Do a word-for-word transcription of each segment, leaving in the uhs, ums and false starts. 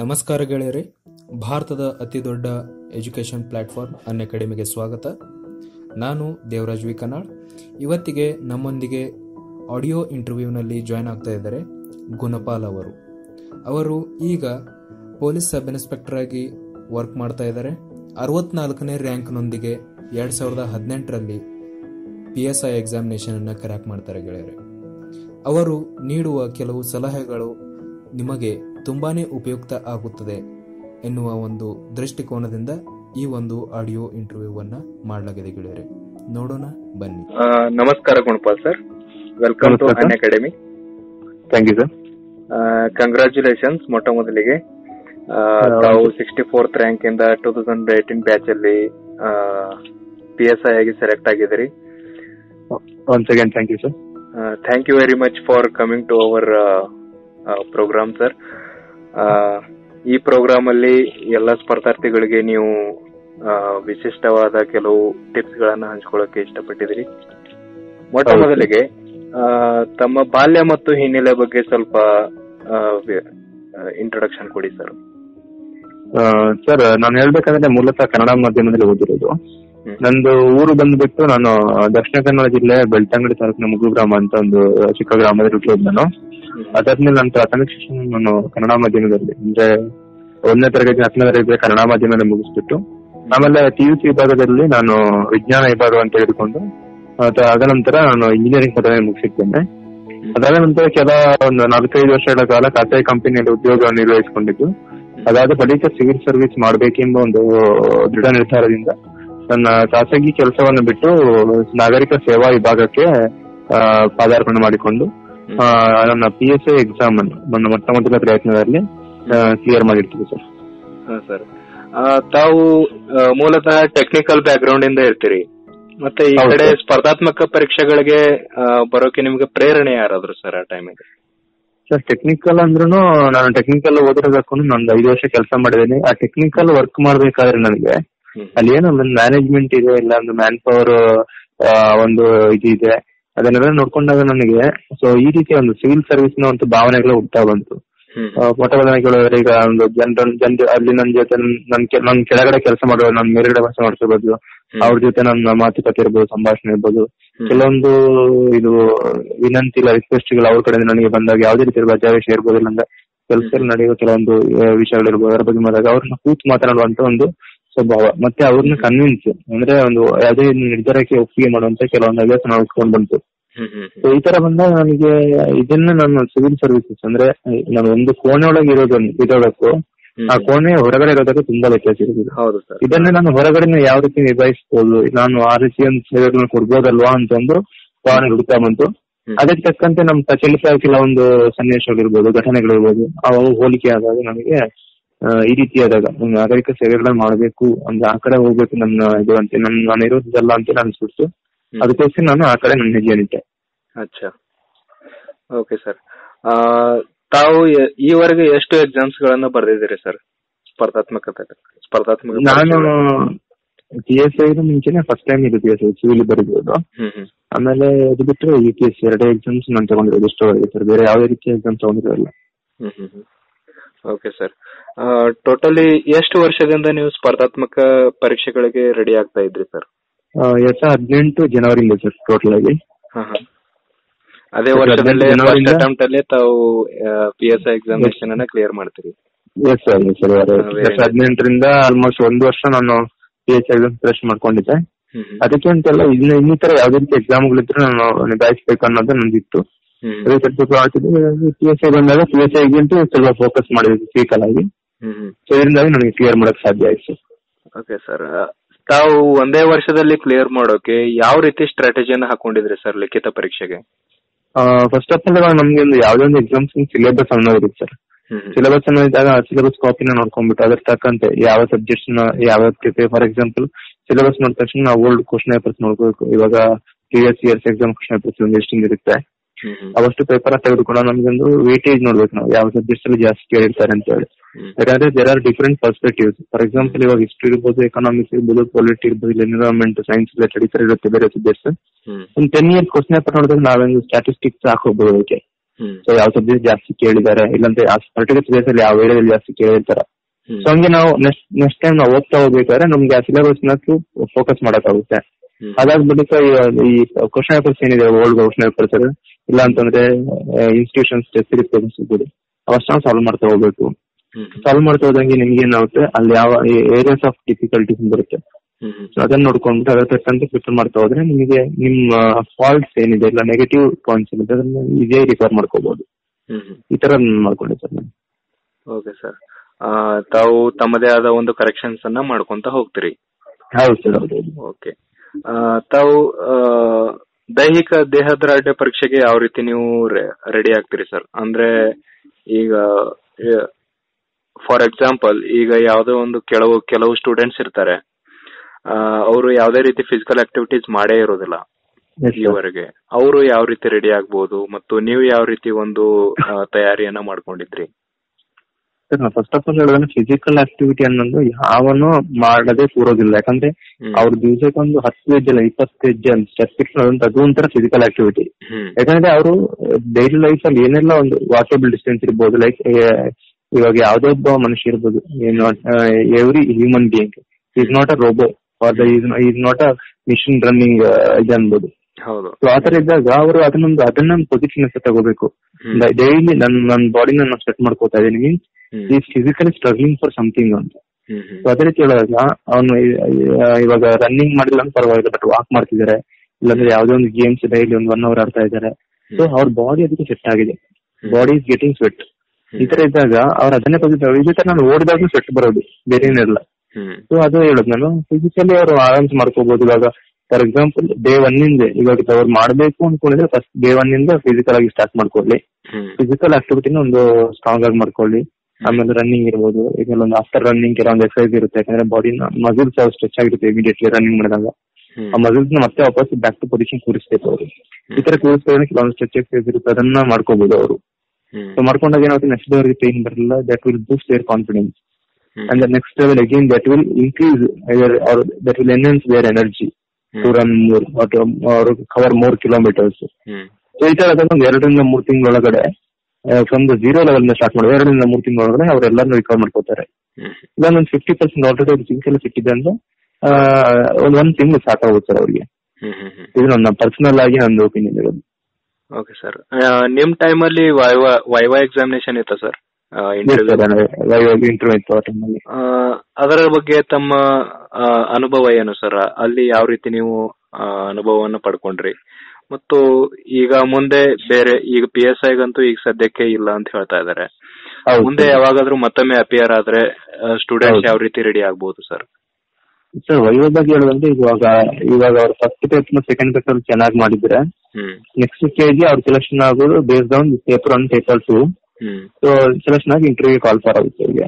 ನಮಸ್ಕಾರ ಗೆಳೆಯರೇ, ಭಾರತದ ಅತಿ ದೊಡ್ಡ ಎಜುಕೇಷನ್ ಪ್ಲಾಟ್ಫಾರ್ಮ್ ಅನ್ ಅಕಾಡೆಮಿಗೆ ಸ್ವಾಗತ. ನಾನು ದೇವರಾಜ್ ವಿ ಕನಾಳ್. ಇವತ್ತಿಗೆ ನಮ್ಮೊಂದಿಗೆ ಆಡಿಯೋ ಇಂಟರ್ವ್ಯೂನಲ್ಲಿ ಜಾಯ್ನ್ ಆಗ್ತಾ ಇದ್ದಾರೆ ಗುಣಪಾಲ್ ಅವರು. ಅವರು ಈಗ ಪೊಲೀಸ್ ಸಬ್ ಇನ್ಸ್ಪೆಕ್ಟರ್ ಆಗಿ ವರ್ಕ್ ಮಾಡ್ತಾ ಇದ್ದಾರೆ. ಅರವತ್ನಾಲ್ಕನೇ ರ್ಯಾಂಕ್ನೊಂದಿಗೆ ಎರಡು ಸಾವಿರದ ಹದಿನೆಂಟರಲ್ಲಿ ಪಿ ಎಸ್ ಐ ಎಕ್ಸಾಮಿನೇಷನನ್ನು ಕ್ರ್ಯಾಕ್ ಮಾಡ್ತಾರೆ ಗೆಳೆಯರೇ. ಅವರು ನೀಡುವ ಕೆಲವು ಸಲಹೆಗಳು ನಿಮಗೆ ತುಂಬಾನೇ ಉಪಯುಕ್ತ ಆಗುತ್ತದೆ ಎನ್ನುವ ಒಂದು ದೃಷ್ಟಿಕೋನದಿಂದ ಈ ಒಂದು ಆಡಿಯೋ ಇಂಟರ್ವ್ಯೂವನ್ನ ಮಾಡಲಾಗಿದೆ ಗೆಳೆಯರೆ. ನೋಡೋಣ ಬನ್ನಿ. ನಮಸ್ಕಾರ Gunapal sir, welcome to Unacademy. Thank you sir. Congratulations ಮೊಟ್ಟ ಮೊದಲಿಗೆ. ತಾವು ಸಿಕ್ಸ್ಟಿ ಫೋರ್ತ್ ರ್ಯಾಂಕ್ ಇಂದ ಟೂ ತೌಸಂಡ್ ಏಟೀನ್ ಬ್ಯಾಚ್ ಅಲ್ಲಿ ಪಿ ಎಸ್ ಐ ಆಗಿ ಸೆಲೆಕ್ಟ್ ಆಗಿದ್ದೀರಿ. Once again thank you sir. Thank you very much for coming to our program sir. ಈ program ಅಲ್ಲಿ ಎಲ್ಲ ಸ್ಪರ್ಧಾರ್ಥಿಗಳಿಗೆ ನೀವು ವಿಶಿಷ್ಟವಾದ ಕೆಲವು ಟಿಪ್ಸ್ ಗಳನ್ನ ಹಂಚ್ಕೊಳ್ಳೋಕೆ ಇಷ್ಟಪಟ್ಟಿದ್ರಿ. ಮೊಟ್ಟ ಮೊದಲಿಗೆ ತಮ್ಮ ಬಾಲ್ಯ ಮತ್ತು ಹಿನ್ನೆಲೆ ಬಗ್ಗೆ ಸ್ವಲ್ಪ ಇಂಟ್ರೊಡಕ್ಷನ್ ಕೊಡಿ ಸರ್. ಸರ್, ನಾನು ಹೇಳ್ಬೇಕಂದ್ರೆ ಮೂಲತಃ ಕನ್ನಡ ಮಾಧ್ಯಮದಲ್ಲಿ ಓದಿರೋದು. ನಂದು ಊರು ಬಂದ್ಬಿಟ್ಟು ನಾನು ದಕ್ಷಿಣ ಕನ್ನಡ ಜಿಲ್ಲೆ ಬೆಳ್ತಂಗಡಿ ತಾಲೂಕಿನ ಮುಗು ಗ್ರಾಮ ಅಂತ ಒಂದು ಚಿಕ್ಕ ಗ್ರಾಮದಲ್ಲಿ ಹುಟ್ಟಿರೋದು ನಾನು. ಅದಾದ್ಮೇಲೆ ನನ್ನ ಪ್ರಾಥಮಿಕ ಶಿಕ್ಷಣ ನಾನು ಕನ್ನಡ ಮಾಧ್ಯಮದಲ್ಲಿ, ಅಂದ್ರೆ ಒಂದನೇ ತರಗತಿ ಹತ್ತನೇ ತರಗತಿ ಕನ್ನಡ ಮಾಧ್ಯಮದಲ್ಲಿ ಮುಗಿಸ್ಬಿಟ್ಟು, ಆಮೇಲೆ ಪಿಯುಸಿ ವಿಭಾಗದಲ್ಲಿ ನಾನು ವಿಜ್ಞಾನ ವಿಭಾಗ ಅಂತ ಹೇಳಿಕೊಂಡು ಅದ ನಂತರ ನಾನು ಇಂಜಿನಿಯರಿಂಗ್ ಪದವಿ ಮುಗಿಸಿದ್ದೇನೆ. ಅದಾದ ನಂತರ ಕೆಲ ಒಂದು ನಾಲ್ಕೈದು ವರ್ಷಗಳ ಕಾಲ ಖಾಸಗಿ ಕಂಪನಿಯಲ್ಲಿ ಉದ್ಯೋಗವನ್ನು ನಿರ್ವಹಿಸಿಕೊಂಡಿದ್ದು, ಅದಾದ ಬಳಿಕ ಸಿವಿಲ್ ಸರ್ವಿಸ್ ಮಾಡಬೇಕೆಂಬ ಒಂದು ದೃಢ ನಿರ್ಧಾರದಿಂದ ನನ್ನ ಖಾಸಗಿ ಕೆಲಸವನ್ನು ಬಿಟ್ಟು ನಾಗರಿಕ ಸೇವಾ ವಿಭಾಗಕ್ಕೆ ಪಾದಾರ್ಪಣೆ ಮಾಡಿಕೊಂಡು ನನ್ನ ಪಿ ಎಸ್ ಐ ಎಕ್ಸಾಮ್ ಅನ್ನು ನನ್ನ ಮೊಟ್ಟ ಮೊದಲ ಪ್ರಯತ್ನದಲ್ಲಿ ಕ್ಲಿಯರ್ ಮಾಡಿರ್ತೀವಿ ಸರ್. ಹಾ ಸರ್, ತಾವು ಮೂಲತಃ ಟೆಕ್ನಿಕಲ್ ಬ್ಯಾಕ್ ಗ್ರೌಂಡ್ ಇಂದ ಇರ್ತೀರಿ, ಮತ್ತೆ ಈ ಕಡೆ ಸ್ಪರ್ಧಾತ್ಮಕ ಪರೀಕ್ಷೆಗಳಿಗೆ ಬರೋಕೆ ನಿಮ್ಗೆ ಪ್ರೇರಣೆ ಯಾರಾದ್ರು ಸರ್ ಆ ಟೈಮಿಗೆ? ಸರ್, ಟೆಕ್ನಿಕಲ್ ಅಂದ್ರೂ ನಾನು ಟೆಕ್ನಿಕಲ್ ಓದಿರೋದಕ್ಕೂ ನಾನು ಐದು ವರ್ಷ ಕೆಲಸ ಮಾಡಿದ್ದೀನಿ. ಆ ಟೆಕ್ನಿಕಲ್ ವರ್ಕ್ ಮಾಡ್ಬೇಕಾದ್ರೆ ನನಗೆ ಅಲ್ಲಿ ಏನೋ ಒಂದು ಮ್ಯಾನೇಜ್ಮೆಂಟ್ ಇದೆ, ಇಲ್ಲ ಒಂದು ಮ್ಯಾನ್ ಪವರ್ ಒಂದು ಇದು ಇದೆ, ಅದನ್ನೆಲ್ಲ ನೋಡ್ಕೊಂಡಾಗ ನನಗೆ ಸೊ ಈ ರೀತಿ ಒಂದು ಸಿವಿಲ್ ಸರ್ವಿಸ್ ನ ಒಂದು ಭಾವನೆಗಳು ಹುಡ್ತಾ ಬಂತು. ಮೊಟ್ಟ ಮೊದಲಿಗೆ ಈಗ ಒಂದು ಜನರ ಜನ ಅಲ್ಲಿ ನನ್ನ ಜೊತೆ ನನ್ ನನ್ ಕೆಳಗಡೆ ಕೆಲಸ ಮಾಡುವ, ನನ್ನ ಮೇಲ್ಗಡೆ ಕೆಲಸ ಮಾಡಿಸಬಹುದು, ಅವ್ರ ಜೊತೆ ನನ್ನ ಮಾತುಕತೆ ಇರ್ಬೋದು, ಸಂಭಾಷಣೆ ಇರ್ಬೋದು, ಕೆಲವೊಂದು ಇದು ವಿನಂತಿ ಇಲ್ಲ ರಿಕ್ವೆಸ್ಟ್ ಗಳು ಅವ್ರ ಕಡೆಯಿಂದ ನನಗೆ ಬಂದಾಗ ಯಾವ್ದೇ ರೀತಿ ಬಜಾವೇಶ ಇರ್ಬೋದು, ಇಲ್ಲಂದ್ರೆ ಕೆಲಸದಲ್ಲಿ ನಡೆಯುವ ಕೆಲವೊಂದು ವಿಷಯಗಳು ಇರ್ಬೋದು, ಅದ್ರ ಬಗ್ಗೆ ಮಾತಾಗ ಅವ್ರನ್ನ ಕೂತ್ ಮಾತನಾಡುವಂತ ಒಂದು ಸ್ವಭಾವ, ಮತ್ತೆ ಅವ್ರನ್ನ ಕನ್ವಿನ್ಸ್ ಅಂದ್ರೆ ಒಂದು ಯಾವುದೇ ನಿರ್ಧಾರಕ್ಕೆ ಒಪ್ಪಿಗೆ ಮಾಡುವಂತ ಕೆಲವೊಂದು ಹವ್ಯಾಸ ನೋಡಿಸ್ಕೊಂಡ್ ಬಂತು. ಸೊ ಈ ತರ ಬಂದಾಗ ನನಗೆ ಇದನ್ನ ನಾನು ಸಿವಿಲ್ ಸರ್ವಿಸಸ್ ಅಂದ್ರೆ ನಾನು ಒಂದು ಕೋಣೆಯೊಳಗೆ ಇರೋದು ಇರೋದಕ್ಕೂ ಆ ಕೋಣೆ ಹೊರಗಡೆ ಇರೋದಕ್ಕೂ ತುಂಬಾ ವ್ಯತ್ಯಾಸ ಇರೋದಿಲ್ಲ. ಇದನ್ನ ನಾನು ಹೊರಗಡೆ ಯಾವ ರೀತಿ ನಿಭಾಯಿಸ್ಬೋದು, ನಾನು ಆ ರೀತಿಯ ಸೇವೆಗಳನ್ನ ಕೊಡ್ಬೋದಲ್ವಾ ಅಂತ ಒಂದು ಭಾವನೆ ಹುಡುಕ್ತಾ ಬಂತು. ಅದಕ್ಕೆ ತಕ್ಕಂತೆ ನಮ್ ಪ್ರಚಲಿತ ಕೆಲವೊಂದು ಸನ್ನಿವೇಶಗಳಿರ್ಬೋದು, ಘಟನೆಗಳಿರ್ಬೋದು, ಅವು ಹೋಲಿಕೆ ಆದಾಗ ನನಗೆ ಈ ರೀತಿಯಾದಾಗ ನಾಗರಿಕ ಸೇವೆಗಳನ್ನ ಮಾಡಬೇಕು, ಅಂದ್ರೆ ಆ ಕಡೆ ಹೋಗ್ಬೇಕು ನನ್ನ ಇದು ಅಂತ ನನ್ ನಾನು ಇರೋದಿಲ್ಲ ಅಂತ ಅನ್ಸ್ಬಿಡ್ತು. ಅದಕ್ಕೋಸ್ಕರ ನಾನು ಆ ಕಡೆ ನನ್ನ ಹೆಜ್ಜೆ ಇಟ್ಟೆ. ಅಚ್ಚಾ, ಓಕೆ ಸರ್. ತಾವು ಈವರೆಗೆ ಎಷ್ಟು ಎಕ್ಸಾಮ್ಸ್ ಗಳನ್ನ ಬರೆದಿದ್ದೀರಿ ಸರ್ ಸ್ಪರ್ಧಾತ್ಮಕ ಸ್ಪರ್ಧಾತ್ಮಕ? ನಾನು ಪಿ ಎಸ್ ಐ ಮುಂಚೆನೆ ಫಸ್ಟ್ ಟೈಮ್ ಇದು ಪಿ ಎಸ್ ಐ ಸಿವಿಲ್ ಬರೀಬಹುದು. ಆಮೇಲೆ ಇದು ಬಿಟ್ಟರೆ ಯು ಪಿ ಎಸ್ ಸಿ ಎರಡೇ ಎಕ್ಸಾಮ್ಸ್ ನಾನು ತಗೊಂಡಿರೋದು ಇಷ್ಟವರೆಗೆ ಸರ್, ಬೇರೆ ಯಾವುದೇ ರೀತಿ ಎಕ್ಸಾಮ್ ತಗೊಂಡಿರೋಲ್ಲ. Hmm hmm okay sir. Totally ಎಷ್ಟು ವರ್ಷದಿಂದ ನೀವು ಸ್ಪರ್ಧಾತ್ಮಕ ಪರೀಕ್ಷೆಗಳಿಗೆ ರೆಡಿ ಆಗ್ತಾ ಇದ್ರಿ ಸರ್? ಎರಡ್ ಸಾವಿರದ ಹದಿನೆಂಟು ಜನವರಿ ಸರ್ ಟೋಟಲ್ ಆಗಿ. ಅದೇ ವರ್ಷದಲ್ಲೇ ಫಸ್ಟ್ ಅಟೆಂಪ್ಟ್ ಅಲ್ಲೇ ತಾವು ಪಿ ಎಸ್ ಐ ಎಕ್ಸಾಮಿನೇಷನ್ ಅನ್ನ ಕ್ಲಿಯರ್ ಮಾಡ್ತೀರಿ? ಎಸ್ ಸರ್, ಎರಡ್ ಸಾವಿರದ ಹದಿನೆಂಟರಿಂದ ಆಲ್ಮೋಸ್ಟ್ ಒಂದು ವರ್ಷ ನಾನು P S I exam fresh ಮಾಡ್ಕೊಂಡಿದ್ದೆ. ಅದಕ್ಕೆ ಅಂತೆಲ್ಲ ಇನ್ನು ಇನ್ನಿತರ ಯಾವ್ದೇ ರೀತಿ ಎಕ್ಸಾಮ್ಗಳಿದ್ರು ನಾನು ನಿಭಾಯಿಸ್ಬೇಕು ಅನ್ನೋದು ನಂದಿತ್ತು. ಪಿ ಎಸ್ ಐ ಬಂದಾಗ ಪಿ ಎಸ್ ಐ ಗಿಂತ ಸ್ವಲ್ಪ ಫೋಕಸ್ ಮಾಡಿದ್ವಿ ಫಿಸಿಕಲ್ ಆಗಿ, ಸೊ ಇದರಿಂದಾಗಿ ನನಗೆ ಕ್ಲಿಯರ್ ಮಾಡಕ್ ಸಾಧ್ಯ ಆಯ್ತು. ಓಕೆ ಸರ್, ತಾವು ಒಂದೇ ವರ್ಷದಲ್ಲಿ ಕ್ಲಿಯರ್ ಮಾಡೋಕೆ ಯಾವ ರೀತಿ ಸ್ಟ್ರಾಟಜಿಯನ್ನು ಹಾಕೊಂಡಿದ್ರಿ ಸರ್ ಲಿಖಿತ ಪರೀಕ್ಷೆಗೆ? ಫಸ್ಟ್ ಆಫ್ ಆಲ್ ನಮ್ಗೆ ಒಂದು ಯಾವುದೇ ಒಂದು ಎಕ್ಸಾಮ್ಸ್ ಸಿಲೆಬಸ್ ಅನ್ನೋದಿರುತ್ತೆ ಸರ್. ಸಿಲೆಬಸ್ ಅನ್ನೋ ಇದ್ದಾಗ ಸಿಲೆಬಸ್ ಕಾಪಿನ ನೋಡ್ಕೊಂಡ್ಬಿಟ್ಟು ಅದ್ರ ತಕ್ಕಂತೆ ಯಾವ ಸಬ್ಜೆಕ್ಟ್ಸ್ ನ ಯಾವ್ದಕ್ಕೆ, ಫಾರ್ ಎಕ್ಸಾಂಪಲ್ ಸಿಲೆಬಸ್ ನೋಡಿದ ತಕ್ಷಣ ನಾವು ಓಲ್ಡ್ ಕ್ವಶನ್ ಪೇಪರ್ಸ್ ನೋಡ್ಬೇಕು. ಇವಾಗ previous years exam question papers ಒಂದು ಎಷ್ಟಿಂದ ಇರುತ್ತೆ, ಅವಷ್ಟು ಪೇಪರ್ ತೆಗೆದುಕೊಂಡು ನಮ್ಗೊಂದು ವೇಟೇಜ್ ನೋಡ್ಬೇಕು ನಾವು ಯಾವ ಸಬ್ಜೆಕ್ಟ್ಸ್ ಅಲ್ಲಿ ಜಾಸ್ತಿ ಕೇಳಿರ್ತಾರೆ ಅಂತ ಹೇಳಿ. ಯಾಕಂದ್ರೆ there are different perspectives. For example ಇವಾಗ ಹಿಸ್ಟ್ರಿ ಇರ್ಬೋದು, ಎಕನಾಮಿಕ್ಸ್ ಇರ್ಬೋದು, ಪೊಲಿಟಿ ಇರ್ಬೋದು, ಎನ್ವಿರಾನ್ಮೆಂಟ್ ಸೈನ್ಸ್ ರಿಲೇಟೆಡ್ ಇರುತ್ತೆ ಬೇರೆ ಸಬ್ಜೆಕ್ಟ್ಸ್. ಒಂದು ಟೆನ್ ಇಯರ್ಸ್ ಕ್ವಶನ್ ಪೇಪರ್ ನೋಡಿದ್ರೆ ನಾವೊಂದು ಸ್ಟಾಟಿಸ್ಟಿಕ್ಸ್ ಹಾಕೋಬಹುದು. ಅದಕ್ಕೆ ಸೊ ಯಾವ ಸಬ್ಜೆಕ್ಟ್ ಜಾಸ್ತಿ ಕೇಳಿದ್ದಾರೆ ಇಲ್ಲಾಂದ್ರೆ ಆ ಪರ್ಟಿಕ್ಯುಲರ್ ಪ್ಲೇಸ್ ಅಲ್ಲಿ ಯಾವ ಏರಿಯಾದಲ್ಲಿ ಜಾಸ್ತಿ ಕೇಳಿರ್ತಾರೆ. ಸೊ ಹಂಗೆ ನಾವು ನೆಕ್ಸ್ಟ್ ನೆಕ್ಸ್ಟ್ ಟೈಮ್ ನಾವು ಹೋಗ್ತಾ ಹೋಗ್ಬೇಕಾದ್ರೆ ನಮ್ಗೆ ಆ ಸಿಲೆಬಸ್ ನೂ ಫೋಕಸ್ ಮಾಡಕ್ಕಾಗುತ್ತೆ. ಅದಾದ ಬಳಿಕ ಈ ಕ್ವಶನ್ ಪೇಪರ್ಸ್ ಏನಿದೆ ಓಲ್ಡ್ ಕ್ವಶನ್ ಪೇಪರ್ಸ್ ಇಲ್ಲ ಅಂತಂದ್ರೆ ಇನ್ಸ್ಟಿಟ್ಯೂಷನ್ಸ್ ಸ್ಪೆಸಿಫಿಕ್ ಕ್ವಶನ್ಸ್ ಇರ್ಬೋದು ಅವಷ್ಟನ್ನ ಸಾಲ್ವ್ ಮಾಡ್ತಾ ಹೋಗ್ಬೇಕು. ಸಾಲ್ವ್ ಮಾಡ್ತಾ ಹೋದಂಗೆ ನಿಮ್ಗೆ ಏನಾಗುತ್ತೆ ಅಲ್ಲಿ ಯಾವ ಏರಿಯಾಸ್ ಆಫ್ ಡಿಫಿಕಲ್ಟೀಸ್ ಬರುತ್ತೆ ಸೊ ಅದನ್ನ ನೋಡ್ಕೊಂಡ್ಬಿಟ್ಟು ಅದ್ರ ತಕ್ಕಂತೆ ಪ್ರಿಪೇರ್ ಮಾಡ್ತಾ ಹೋದ್ರೆ ನಿಮಗೆ ನಿಮ್ಮ ಫಾಲ್ಟ್ಸ್ ಏನಿದೆ ಇಲ್ಲ ನೆಗೆಟಿವ್ ಪಾಯಿಂಟ್ಸ್ ಏನಿದೆ ಅದನ್ನ ಈಸಿಯಾಗಿ ರಿಪೇರ್ ಮಾಡ್ಕೋಬಹುದು. ಈ ತರ ಮಾಡ್ಕೊಂಡೆ ಸರ್ ನಾನು. ಓಕೆ ಸರ್, ತಾವು ತಮ್ಮದೇ ಆದ ಒಂದು ಕರೆಕ್ಷನ್ಸ್ ಅನ್ನ ಮಾಡ್ಕೊಂತ ಹೋಗ್ತೀರಿ? ಹೌದು ಸರ್, ಹೌದು. ಓಕೆ, ತಾವು ದೈಹಿಕ ದೇಹದಾರ್ಢ್ಯ ಪರೀಕ್ಷೆಗೆ ಯಾವ ರೀತಿ ನೀವು ರೆಡಿ ಆಗ್ತೀರಿ ಸರ್? ಅಂದ್ರೆ ಈಗ ಫಾರ್ ಎಕ್ಸಾಂಪಲ್ ಈಗ ಯಾವುದೋ ಒಂದು ಕೆಲವು ಕೆಲವು ಸ್ಟೂಡೆಂಟ್ಸ್ ಇರ್ತಾರೆ, ಅವರು ಯಾವ್ದೇ ರೀತಿ ಫಿಸಿಕಲ್ ಆಕ್ಟಿವಿಟೀಸ್ ಮಾಡೇ ಇರೋದಿಲ್ಲ ಇವರಿಗೆ, ಅವರು ಯಾವ ರೀತಿ ರೆಡಿ ಆಗ್ಬಹುದು ಮತ್ತು ನೀವು ಯಾವ ರೀತಿ ಒಂದು ತಯಾರಿಯನ್ನ ಮಾಡ್ಕೊಂಡಿದ್ರಿ? ಫಸ್ಟ್ ಆಫ್ ಆಲ್ ಹೇಳಿದ್ರೆ ಫಿಸಿಕಲ್ ಆಕ್ಟಿವಿಟಿ ಅನ್ನೋದು ಯಾವನು ಮಾಡದೆ ಕೂರೋದಿಲ್ಲ. ಯಾಕಂದ್ರೆ ಅವ್ರ ದಿವ್ಸಕ್ಕೊಂದು ಹತ್ತು ಪೇಜ್ ಅಲ್ಲ ಇಪ್ಪತ್ತು ಪೇಜ್ ಅಲ್ಲಿ ಸ್ಟೆಪ್ ಇಟ್ಕೊಳ್ಳೋದಂತ ಅದು ಒಂಥರ ಫಿಸಿಕಲ್ ಆಕ್ಟಿವಿಟಿ. ಯಾಕಂದ್ರೆ ಅವರು ಡೈಲಿ ಲೈಫ್ ಅಲ್ಲಿ ಏನೆಲ್ಲ ಒಂದು ವಾಕೇಬಲ್ ಡಿಸ್ಟೆನ್ಸ್ ಇರ್ಬೋದು, ಲೈಕ್ ಇವಾಗ ಯಾವ್ದೇ ಒಬ್ಬ ಮನುಷ್ಯ ಇರ್ಬೋದು, every human being is not a robo or is not a machine running ಇದು ಅನ್ಬೋದು. ಸೊ ಆತರ ಇದ್ದಾಗ ಅವರು ಅದನ್ನೊಂದು ಅದನ್ನ ಪೊಸಿಷನ್ ಅಂತ ತಗೋಬೇಕು. ಡೈಲಿ ನನ್ನ ನನ್ನ ಬಾಡಿನ ನಾನು ಸ್ಟ್ರೆಚ್ ಮಾಡ್ಕೋತಾ ಇದ್ದೀನಿ means is physically struggling for something ಅಂತ. ಸೊ ಅದೇ ರೀತಿ ಹೇಳುವಾಗ ಅವನು ಇವಾಗ ರನ್ನಿಂಗ್ ಮಾಡಿಲ್ಲ ಅಂತ ಪರವಾಗಿಲ್ಲ, ಬಟ್ ವಾಕ್ ಮಾಡ್ತಿದ್ದಾರೆ ಇಲ್ಲಾಂದ್ರೆ ಯಾವ್ದೋ ಒಂದು ಗೇಮ್ಸ್ ಡೈಲಿ ಒಂದು ಒನ್ ಅವರ್ ಆಡ್ತಾ ಇದ್ದಾರೆ. ಸೊ ಅವ್ರ ಬಾಡಿ ಅದಕ್ಕೆ ಸೆಟ್ ಆಗಿದೆ, ಬಾಡಿ ಇಸ್ ಗೆಟಿಂಗ್ ಸ್ವೆಟ್. ಈ ತರ ಇದ್ದಾಗ ಅವ್ರು ಅದನ್ನೇ ಪೊಸಿಷನ್ ಇದೇ ತರ ನಾನು ಓಡಿದಾಗ್ಲೂ ಸ್ವೆಟ್ ಬರೋದು, ಬೇರೆ ಏನಿರಲ್ಲ. ಸೊ ಅದು ಹೇಳುದು ನಾನು ಫಿಸಿಕಲಿ ಅವರು ಆರಾಮ್ಸ್ ಮಾಡ್ಕೋಬಹುದು. ಇವಾಗ ಫಾರ್ ಎಕ್ಸಾಂಪಲ್ ಡೇ ಒನ್ ಇಂದ ಇವಾಗ ಅವ್ರು ಮಾಡ್ಬೇಕು ಅನ್ಕೊಂಡಿದ್ರೆ ಫಸ್ಟ್ ಡೇ ಒನ್ ಇಂದ ಫಿಸಿಕಲ್ ಆಗಿ ಸ್ಟಾರ್ಟ್ ಮಾಡ್ಕೊಳ್ಳಿ, ಫಿಸಿಕಲ್ ಆಕ್ಟಿವಿಟಿನ ಒಂದು ಸ್ಟ್ರಾಂಗ್ ಆಗಿ ಮಾಡ್ಕೊಳ್ಳಿ. ಆಮೇಲೆ ರನ್ನಿಂಗ್ ಇರ್ಬೋದು, ಈಗ ಒಂದು ಆಫ್ಟರ್ ರನ್ನಿಂಗ್ ಕೆಲವೊಂದು ಎಕ್ಸರ್ಸೈಸ್ ಇರುತ್ತೆ. ಯಾಕಂದ್ರೆ ಬಾಡಿನ ಮಸಲ್ಸ್ ಅವ್ರು ಸ್ಟ್ರೆಚ್ ಆಗಿರುತ್ತೆ ಇಮಿಡಿಯೇಟ್ಲಿ ರನ್ನಿಂಗ್ ಮಾಡಿದಾಗ, ಆ ಮಸಲ್ಸ್ ನ ಮತ್ತೆ ವಾಪಸ್ ಬ್ಯಾಕ್ ಟು ಪೊಸಿಷನ್ ಕೂರಿಸ್ಬೇಕು ಅವರು. ಈ ತರ ಕೂರಿಸಿದ್ರೆ ಕೆಲವೊಂದು ಸ್ಟ್ರೆಚ್ ಎಕ್ಸರ್ಸೈಸ್ ಇರುತ್ತೆ, ಅದನ್ನ ಮಾಡ್ಕೋಬಹುದು ಅವರು. ಸೊ ಮಾಡ್ಕೊಂಡಾಗ ಏನಾಗುತ್ತೆ ನೆಕ್ಸ್ಟ್ ಡೇ ಅವರಿಗೆ ಪೇನ್ ಬರಲ್ಲ, that will boost their confidence and next level again that will increase that will enhance their energy to run more ಅವರು ಕವರ್ ಮೋರ್ ಕಿಲೋಮೀಟರ್ಸ್. ಸೊ ಈ ತರ ಅದೊಂದು ಎರಡರಿಂದ ಮೂರು ತಿಂಗಳೊಳಗಡೆ from the zero level start ಮಾಡುವ ಎರಡರಿಂದ ಮೂರು ತಿಂಗಳೊಳಗಡೆ ಅವರೆಲ್ಲರೂ ರಿಕವರ್ ಮಾಡ್ಕೋತಾರೆ. ಇದೊಂದು ಫಿಫ್ಟಿ ಪರ್ಸೆಂಟ್ ಆಲ್ರೆಡಿ ಅವ್ರಿಗೆ ಫಿಸಿಕಲ್ ಸಿಕ್ಕಿದೆ ಅಂದ್ರೆ ಒಂದ್ ಒಂದ್ ತಿಂಗಳು ಸಾಕಾಗುತ್ತೆ ಸರ್ ಅವ್ರಿಗೆ. ಇದು ನನ್ನ ಪರ್ಸನಲ್ ಆಗಿ ನನ್ನ ಒಪಿನಿಯನ್ ಇರೋದು. ಓಕೆ ಸರ್, ನಿಮ್ ಟೈಮ್ ಅಲ್ಲಿ ವೈವಾ ವೈವಾ ಎಕ್ಸಾಮಿನೇಷನ್ ಇತ್ತ ಸರ್? ಅದರ ಬಗ್ಗೆ ತಮ್ಮ ಅನುಭವ ಏನು ಸರ್? ಅಲ್ಲಿ ಯಾವ ರೀತಿ ನೀವು ಅನುಭವವನ್ನು ಪಡ್ಕೊಂಡ್ರಿ ಮತ್ತು ಈಗ ಮುಂದೆ ಬೇರೆ ಈಗ ಪಿ ಎಸ್ ಐಗಂತೂ ಈಗ ಸದ್ಯಕ್ಕೆ ಇಲ್ಲ ಅಂತ ಹೇಳ್ತಾ ಇದಾರೆ, ಮುಂದೆ ಯಾವಾಗಾದ್ರೂ ಮತ್ತೊಮ್ಮೆ ಅಪಿಯರ್ ಆದ್ರೆ ಸ್ಟೂಡೆಂಟ್ಸ್ ಯಾವ ರೀತಿ ರೆಡಿ ಆಗ್ಬಹುದು ಸರ್? ಸರ್ ವೈವ ಬಗ್ಗೆ ಹೇಳೋದಂದ್ರೆ ಇವಾಗ ಇವಾಗ ಅವ್ರ ಫಸ್ಟ್ ಪೇಪರ್ ಸೆಕೆಂಡ್ ಪೇಪರ್ ಚೆನ್ನಾಗಿ ಮಾಡಿದ್ರೆ ನೆಕ್ಸ್ಟ್ ಸ್ಟೇಜ್ ಅವ್ರ ಸೆಲೆಕ್ಷನ್ ಆಗೋದು based on paper one paper two. So selection ಆಗಿ ಇಂಟರ್ವ್ಯೂ ಕಾಲ್ ಫಾರ್ ಆಗುತ್ತೆ ಅವ್ರಿಗೆ.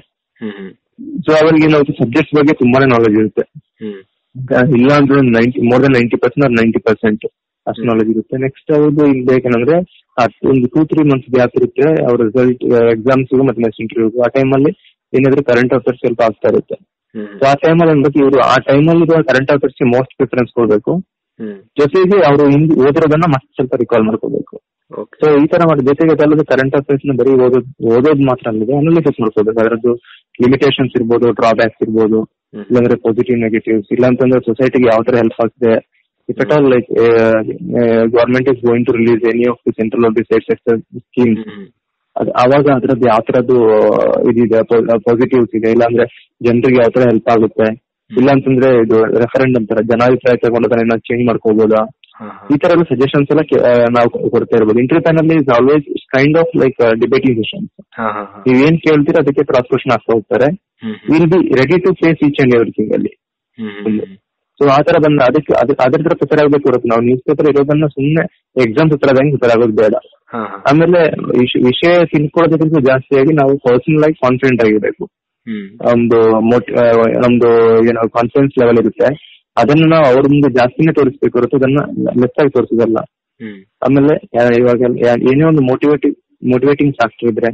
ಸೊ ಅವ್ರಿಗೆ ಏನಾಗುತ್ತೆ ಸಬ್ಜೆಕ್ಟ್ಸ್ ಬಗ್ಗೆ ತುಂಬಾನೇ ನಾಲೆಜ್ ಇರುತ್ತೆ, ಇಲ್ಲ ಅಂದ್ರೆ more than ninety percent or ninety percent ಅಷ್ಟು ನಾಲೆಜ್ ಇರುತ್ತೆ. ನೆಕ್ಸ್ಟ್ ಅವ್ರದ್ದು ಇಲ್ಲಿ ಬೇಕೇನಂದ್ರೆ ಒಂದು ಟೂ ತ್ರೀ ಮಂತ್ಸ್ ಗ್ಯಾಪ್ ಇರುತ್ತೆ ಅವ್ರ ರಿಸಲ್ಟ್ ಎಕ್ಸಾಮ್ಸ್ಗೂ ಮತ್ತೆ ನೆಕ್ಸ್ಟ್ ಇಂಟರ್ವ್ಯೂಗೂ. ಆ ಟೈಮಲ್ಲಿ ಏನಾದ್ರೆ ಕರೆಂಟ್ ಅಫೇರ್ಸ್ ಸ್ವಲ್ಪ ಆಗ್ತಾ ಇರುತ್ತೆ. ಸೊ ಆ ಟೈಮಲ್ಲಿ ಅನ್ಬೇಕು ಇವರು ಆ ಟೈಮಲ್ಲಿ ಕರೆಂಟ್ ಅಫೇರ್ಸ್ಗೆ ಮೋಸ್ಟ್ ಪ್ರಿಫರೆನ್ಸ್ ಕೊಡ್ಬೇಕು, ಜೊತೆಗೆ ಅವರು ಹಿಂದೆ ಓದಿರೋದನ್ನ ಮತ್ತೆ ಸ್ವಲ್ಪ ರಿಕಾಲ್ ಮಾಡ್ಕೋಬೇಕು. ಸೊ ಈ ತರ ಮಾಡಿ ಜೊತೆಗೆ ಅದಲ್ಲದೆ ಕರೆಂಟ್ ಅಫೇರ್ಸ್ ನ ಬರೀ ಓದೋದು ಓದೋದ್ ಮಾತ್ರ ಅಲ್ಲದೆ ಅನಾಲಿಸಿಸ್ ಮಾಡ್ಕೋಬೇಕು, ಅದರದ್ದು ಲಿಮಿಟೇಷನ್ಸ್ ಇರ್ಬೋದು, ಡ್ರಾಬ್ಯಾಕ್ಸ್ ಇರ್ಬೋದು, ಇಲ್ಲಾಂದ್ರೆ ಪಾಸಿಟಿವ್ ನೆಗೆಟಿವ್ಸ್, ಇಲ್ಲಾಂತಂದ್ರೆ ಸೊಸೈಟಿಗೆ ಯಾವ ತರ ಹೆಲ್ಪ್ ಆಗ್ತದೆ. If at all, like, uh, uh, government is going to release any of the central or the state sector schemes, ಅವಾಗ ಅದ್ರದ್ದು ಯಾವ ತರದ್ದು ಇದಿದೆ, ಪಾಸಿಟಿವ್ಸ್ ಇದೆ, ಇಲ್ಲಾಂದ್ರೆ ಜನರಿಗೆ ಯಾವ ತರ ಹೆಲ್ಪ್ ಆಗುತ್ತೆ, ಇಲ್ಲಾಂತಂದ್ರೆ ಇದು ರೆಫರೆಂಡಮ್ ತರ ಜನಾಭಿಪ್ರಾಯ ತಗೊಂಡೋದನ್ನ ಏನಾದ್ರು ಚೇಂಜ್ ಮಾಡ್ಕೋಬಹುದಾ, ಈ ತರ ಸಜೆಷನ್ಸ್ ಎಲ್ಲ ನಾವು ಕೊಡ್ತಾ ಇರ್ಬೋದು. Interview panel is always kind of like debating sessions. ನೀವೇನ್ ಕೇಳ್ತೀರ ಅದಕ್ಕೆ ಕ್ರಾಸ್ ಕ್ವೆಶ್ಚನ್ ಆಗ್ತಾ ಹೋಗ್ತಾರೆ. Will be ready to face each and everything ಅಲ್ಲಿ. ಸೊ ಆ ತರ ಬಂದ ಅದಕ್ಕೆ ಅದ್ರ ತರ ಪ್ರಿಪೇರ್ ಆಗ್ಬೇಕು ಇರುತ್ತೆ. ನಾವು ನ್ಯೂಸ್ ಪೇಪರ್ ಇರೋದನ್ನ ಸುಮ್ಮನೆ ಎಕ್ಸಾಮ್ ಪ್ರಿಪೇರ್ ಆಗಿ ಪ್ರಿಪೇರ್ ಆಗೋದು ಬೇಡ. ಆಮೇಲೆ ವಿಷಯ ತಿಳ್ಕೊಳ್ಳೋದಕ್ಕಿಂತ ಜಾಸ್ತಿಯಾಗಿ ನಾವು ಪರ್ಸನಲ್ ಆಗಿ ಕಾನ್ಫಿಡೆಂಟ್ ಆಗಿರ್ಬೇಕು. ನಮ್ದು ನಮ್ದು ಏನೋ ಕಾನ್ಫಿಡೆನ್ಸ್ ಲೆವೆಲ್ ಇರುತ್ತೆ, ಅದನ್ನ ನಾವು ಅವ್ರ ಮುಂದೆ ಜಾಸ್ತಿನೇ ತೋರಿಸ್ಬೇಕು ಇರುತ್ತೆ, ಅದನ್ನ ಲೆಸ್ ಆಗಿ ತೋರಿಸೋದಲ್ಲ. ಆಮೇಲೆ ಇವಾಗ ಏನೇ ಒಂದು ಮೋಟಿವೇಟಿವ್ ಮೋಟಿವೇಟಿಂಗ್ ಫ್ಯಾಕ್ಟರ್ ಇದ್ರೆ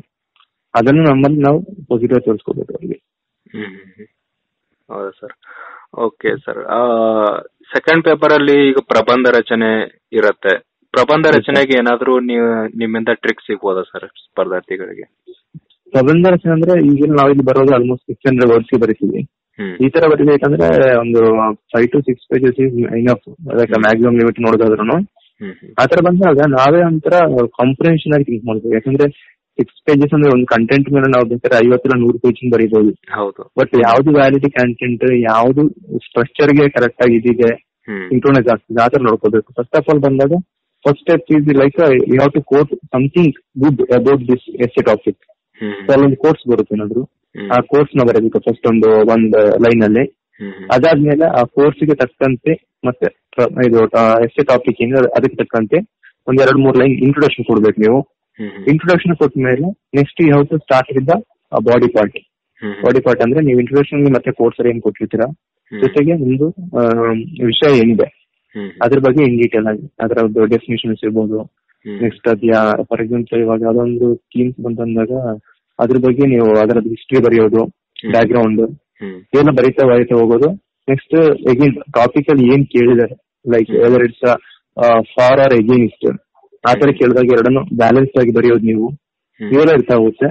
ಅದನ್ನು ನಮ್ಮಲ್ಲಿ ನಾವು ಪಾಸಿಟಿವ್ ತೋರಿಸ್ಕೋಬೇಕು ಅವರಿಗೆ. ಹೌದಾ sir? Okay sir, second paper ಅಲ್ಲಿ ಈಗ ಪ್ರಬಂಧ ರಚನೆ ಇರತ್ತೆ, ಪ್ರಬಂಧ ರಚನೆಗೆ ಏನಾದ್ರು ನಿಮ್ಮಿಂದ ಟ್ರಿಕ್ ಸಿಗ್ಬೋದಾ ಸರ್ ಸ್ಪರ್ಧಾರ್ಥಿಗಳಿಗೆ? ಪ್ರಬಂಧ ರಚನೆ ಅಂದ್ರೆ ಈಗಿನ ನಾವಿಲ್ಲಿ ಬರೋದು ಆಲ್ಮೋಸ್ಟ್ ಸಿಕ್ಸ್ ಹಂಡ್ರೆಡ್ ವರ್ಡ್ಸ್ ಬರೀತೀವಿ. ಈ ತರ ಬರೀಬೇಕಂದ್ರೆ ಒಂದು five to six pages enough. ಅದಕ್ಕೆ ಮ್ಯಾಕ್ಸಿಮಮ್ ಲಿಮಿಟ್ ನೋಡೋದಾದ್ರು ಆತರ ಬಂದಾಗ ನಾವೇ ಒಂಥರ ಕಾಂಪ್ರಿಹೆನ್ಷನ್ ಆಗಿ ಥಿಂಕ್ ಮಾಡ್ತೀವಿ. ಯಾಕಂದ್ರೆ ಸಿಕ್ಸ್ ಪೇಜಸ್ ಅಂದ್ರೆ ಒಂದು ಕಂಟೆಂಟ್ ಮೇಲೆ ನಾವು ಬೇಕಾದ್ರೆ ಐವತ್ತರ ನೂರು ಪೇಜ್ ಬರೀಬಹುದು. ಬಟ್ ಯಾವ್ದು ವ್ಯಾಲಿಟಿ ಕಂಟೆಂಟ್, ಯಾವ್ದು ಸ್ಟ್ರಕ್ಚರ್ ಗೆ ಕರೆಕ್ಟ್ ಆಗಿ ಇದಿದೆ, ಸಿಂಕ್ರೊನೈಸ್ ಆಗ್ತದೆ, ಆತರ ನೋಡ್ಕೋಬೇಕು. ಫಸ್ಟ್ ಆಫ್ ಆಲ್ ಬಂದಾಗ first step is like you have to quote something good about this essay topic. So ಅಲ್ಲೊಂದು ಕೋರ್ಸ್ ಬರುತ್ತೆ ಏನಾದ್ರು, ಆ ಕೋರ್ಸ್ ನ ಬರಬೇಕು ಫಸ್ಟ್ ಒಂದು ಒಂದ್ ಲೈನ್ ಅಲ್ಲಿ. ಅದಾದ್ಮೇಲೆ ಆ ಕೋರ್ಸ್ ಗೆ ತಕ್ಕಂತೆ ಮತ್ತೆ ಇದು ಎಸ್ಸೆ ಟಾಪಿಕ್ ಇಂದ ಅದಕ್ಕೆ ತಕ್ಕಂತೆ ಒಂದ್ ಎರಡ್ ಮೂರ್ ಲೈನ್ ಇಂಟ್ರೊಡಕ್ಷನ್ ಕೊಡ್ಬೇಕು ನೀವು. ಇಂಟ್ರೊಡಕ್ಷನ್ ಕೊಟ್ಮೇಲೆ next you have to start with the body part. Body part ಅಂದ್ರೆ ನೀವು ಇಂಟ್ರೊಡಕ್ಷನ್ ಮತ್ತೆ ಕೋರ್ಸ್ ಏನ್ ಕೊಟ್ಟಿರ್ತೀರಾ, ಜೊತೆಗೆ ಒಂದು ವಿಷಯ ಏನಿದೆ ಅದ್ರ ಬಗ್ಗೆ ಇನ್ ಡೀಟೇಲ್ ಆಗಿ ಅದರ ಡೆಫಿನೇಷನ್ಸ್ ಇರ್ಬೋದು. ನೆಕ್ಸ್ಟ್ ಅದ್ಯಾ ಫಾರ್ ಎಕ್ಸಾಂಪಲ್ ಇವಾಗ ಅದೊಂದು ಥೀಮ್ಸ್ ಬಂತಂದಾಗ ಅದ್ರ ಬಗ್ಗೆ ನೀವು ಅದರ ಹಿಸ್ಟ್ರಿ ಬರೆಯೋದು, ಬ್ಯಾಕ್ ಗ್ರೌಂಡ್ ಇದನ್ನ ಬರೀತಾ ಬರೀತಾ ಹೋಗೋದು. ನೆಕ್ಸ್ಟ್ ಎಗೇನ್ ಟಾಪಿಕ್ ಅಲ್ಲಿ ಏನ್ ಕೇಳಿದ್ದಾರೆ, like whether it's for or against, ಆತರ ಕೇಳಿದಾಗ ಎರಡನ್ನು ಬ್ಯಾಲೆನ್ಸ್ ಆಗಿ ಬರೆಯೋದು ನೀವು. ಇವೆಲ್ಲ ಇರ್ತಾ ಹೋಗುತ್ತೆ.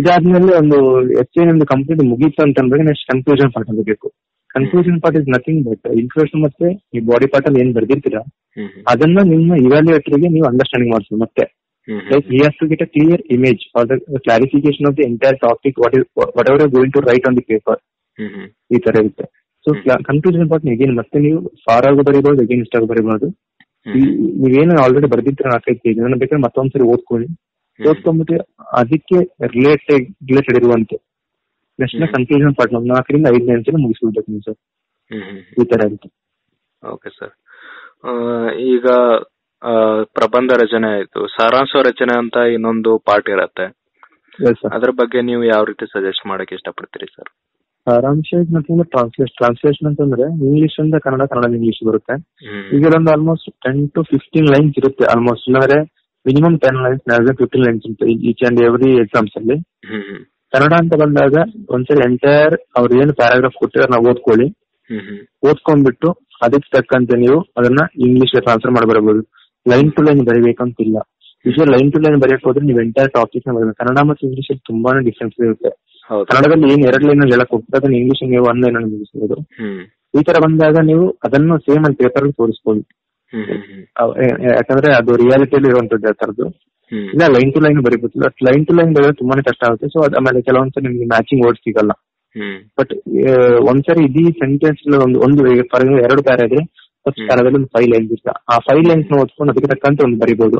ಇದಾದ್ಮೇಲೆ ಒಂದು ಎಷ್ಟೇ ನಿಮ್ದು ಕಂಪ್ಲೀಟ್ ಮುಗೀತು ಅಂತಂದ್ರೆ ನೆಕ್ಸ್ಟ್ ಕನ್ಕ್ಲೂಷನ್ ಪಾರ್ಟ್ ಬರಬೇಕು. Conclusion part is nothing but introduction ಮತ್ತೆ ನೀವು ಬಾಡಿ ಪಾರ್ಟ್ ಅಲ್ಲಿ ಏನ್ ಬರ್ದಿರ್ತೀರಾ ಅದನ್ನ ನಿಮ್ಮ ಇವ್ಯಾಲ್ಯೂಯೇಟರ್ ಗೆ ನೀವು ಅಂಡರ್ಸ್ಟ್ಯಾಂಡಿಂಗ್ ಮಾಡಿಸ್ತೀವಿ. ಮತ್ತೆ like you have to get a clear image for the clarification of the entire topic what is whatever you going to write on the paper. ಈ ತರ ಇರುತ್ತೆ. ಸೊ ಕನ್ಕ್ಲೂಷನ್ ಪಾರ್ಟ್ ಅಗೇನ್ ಮತ್ತೆ ನೀವು for ಆಗಿ ಬರೀಬಹುದು, against ಆಗಿ ಬರೀಬಹುದು. ನೀವೇನು already ಬರ್ದಿರ್ತೀರ ನಾಲ್ಕೈದು page ಅದನ್ನ ಬೇಕಾದ್ರೆ ಮತ್ತೊಂದ್ಸರಿ ಓದ್ಕೊಳ್ಳಿ. ಓದ್ಕೊಂಡ್ಬಿಟ್ಟು ಅದಕ್ಕೆ ರಿಲೇಟೆಡ್ ರಿಲೇಟೆಡ್ ಇರುವಂತೆ ನೆಕ್ಸ್ಟ್ ಕನ್ಕ್ಲೂಷನ್ ಪಾರ್ಟ್ ಒಂದು ನಾಲ್ಕರಿಂದ ಐದು ನಿಮಿಷ ಮುಗಿಸ್ಕೊಳ್ಬೇಕು ನೀವು ಸರ್. ಈ ತರ ಇರುತ್ತೆ. ಓಕೆ ಸರ್, ಈಗ ಪ್ರಬಂಧ ರಚನೆ ಆಯ್ತು, ಸಾರಾಂಶ ರಚನೆ ಅಂತ ಇನ್ನೊಂದು ಪಾರ್ಟ್ ಇರತ್ತೆ, ಅದ್ರ ಬಗ್ಗೆ ನೀವು ಯಾವ ರೀತಿ ಸಜೆಸ್ಟ್ ಮಾಡಕ್ಕೆ ಇಷ್ಟಪಡ್ತೀರಿ ಸರ್? ಸಾರಾಂಶ ಮತ್ತೊಂದು ಟ್ರಾನ್ಸ್ಲೇಷನ್. ಟ್ರಾನ್ಸ್ಲೇಷನ್ ಅಂತಂದ್ರೆ ಇಂಗ್ಲಿಷ್ ಇಂದ ಕನ್ನಡ, ಕನ್ನಡ ಇಂಗ್ಲಿಷ್ ಬರುತ್ತೆ. ಈಗ ಒಂದು almost ten to fifteen lines ಇರುತ್ತೆ ಆಲ್ಮೋಸ್ಟ್, ಇಲ್ಲಾಂದ್ರೆ minimum ten lines fifteen lines ಇರುತ್ತೆ ಈಚ್ ಅಂಡ್ ಎವ್ರಿ ಎಕ್ಸಾಮ್ಸ್ ಅಲ್ಲಿ. ಕನ್ನಡ ಅಂತ ಬಂದಾಗ ಒಂದ್ಸರಿ ಎಂಟೈರ್ ಅವ್ರ ಏನು ಪ್ಯಾರಾಗ್ರಾಫ್ ಕೊಟ್ಟಿದ್ರೆ ನಾವು ಓದ್ಕೊಳ್ಳಿ. ಓದ್ಕೊಂಡ್ಬಿಟ್ಟು ಅದಕ್ಕೆ ತಕ್ಕಂತೆ ನೀವು ಅದನ್ನ ಇಂಗ್ಲಿಷ್ ಟ್ರಾನ್ಸ್ಫರ್ ಮಾಡಿ ಬರಬಹುದು. ಲೈನ್ ಟು ಲೈನ್ ಬರೀಬೇಕಂತಿಲ್ಲ. ವಿಷಯ ಲೈನ್ ಟು ಲೈನ್ ಬರೆಯಕ್ ಹೋದ್ರೆ ನೀವು ಎಂಟೈರ್ ಟಾಪಿಕ್ ನ ಬರೀಬೇಕು. ಕನ್ನಡ ಮತ್ತು ಇಂಗ್ಲಿಷ್ ತುಂಬಾನೇ ಡಿಫ್ರೆನ್ಸ್ ಇರುತ್ತೆ. ಕನ್ನಡದಲ್ಲಿ ಏನ್ ಎರಡು ಲೈನ್ ಹೇಳಕ್ ಹೋಗ್ತದೆ ಅದನ್ನ ಇಂಗ್ಲಿಷ್ ನೀವು ಒನ್ ಲೈನ್ ಅಲ್ಲಿ ಮುಗಿಸಬಹುದು. ಈ ತರ ಬಂದಾಗ ನೀವು ಅದನ್ನು ಸೇಮ್ ಅಲ್ಲಿ ಪೇಪರ್ ಅಲ್ಲಿ ತೋರಿಸಬಹುದು. ಯಾಕಂದ್ರೆ ಅದು ರಿಯಾಲಿಟಿಯಲ್ಲಿ ಇರುವಂತದ್ದು ಆ ತರದ್ದು. ಇಲ್ಲ ಲೈನ್ ಟು ಲೈನ್ ಬರೀಬಹುದು. ಲೈನ್ ಟು ಲೈನ್ ಬರೆಯೋದು ತುಂಬಾನೇ ಕಷ್ಟ ಆಗುತ್ತೆ. ಸೊ ಆಮೇಲೆ ಕೆಲವೊಂದ್ಸರಿ ನಿಮ್ಗೆ ಮ್ಯಾಚಿಂಗ್ ವರ್ಡ್ ಸಿಗಲ್ಲ. ಬಟ್ ಒಂದ್ಸರಿ ಇಡೀ ಸೆಂಟೆನ್ಸ್ ಒಂದು ಒಂದು ಫಾರ್ ಎಕ್ಸಾಂಪಲ್ ಎರಡು ಪ್ಯಾರ ಇದ್ರೆ ಫಸ್ಟ್ ಪ್ಯಾರದಲ್ಲಿ ಒಂದು ಫೈವ್ ಲೈನ್ಸ್ ಇಷ್ಟ, ಆ ಫೈವ್ ಲೈನ್ಸ್ ನ ಓದ್ಕೊಂಡು ಅದಕ್ಕೆ ತಕ್ಕಂತೆ ಒಂದು ಬರಿಬಹುದು.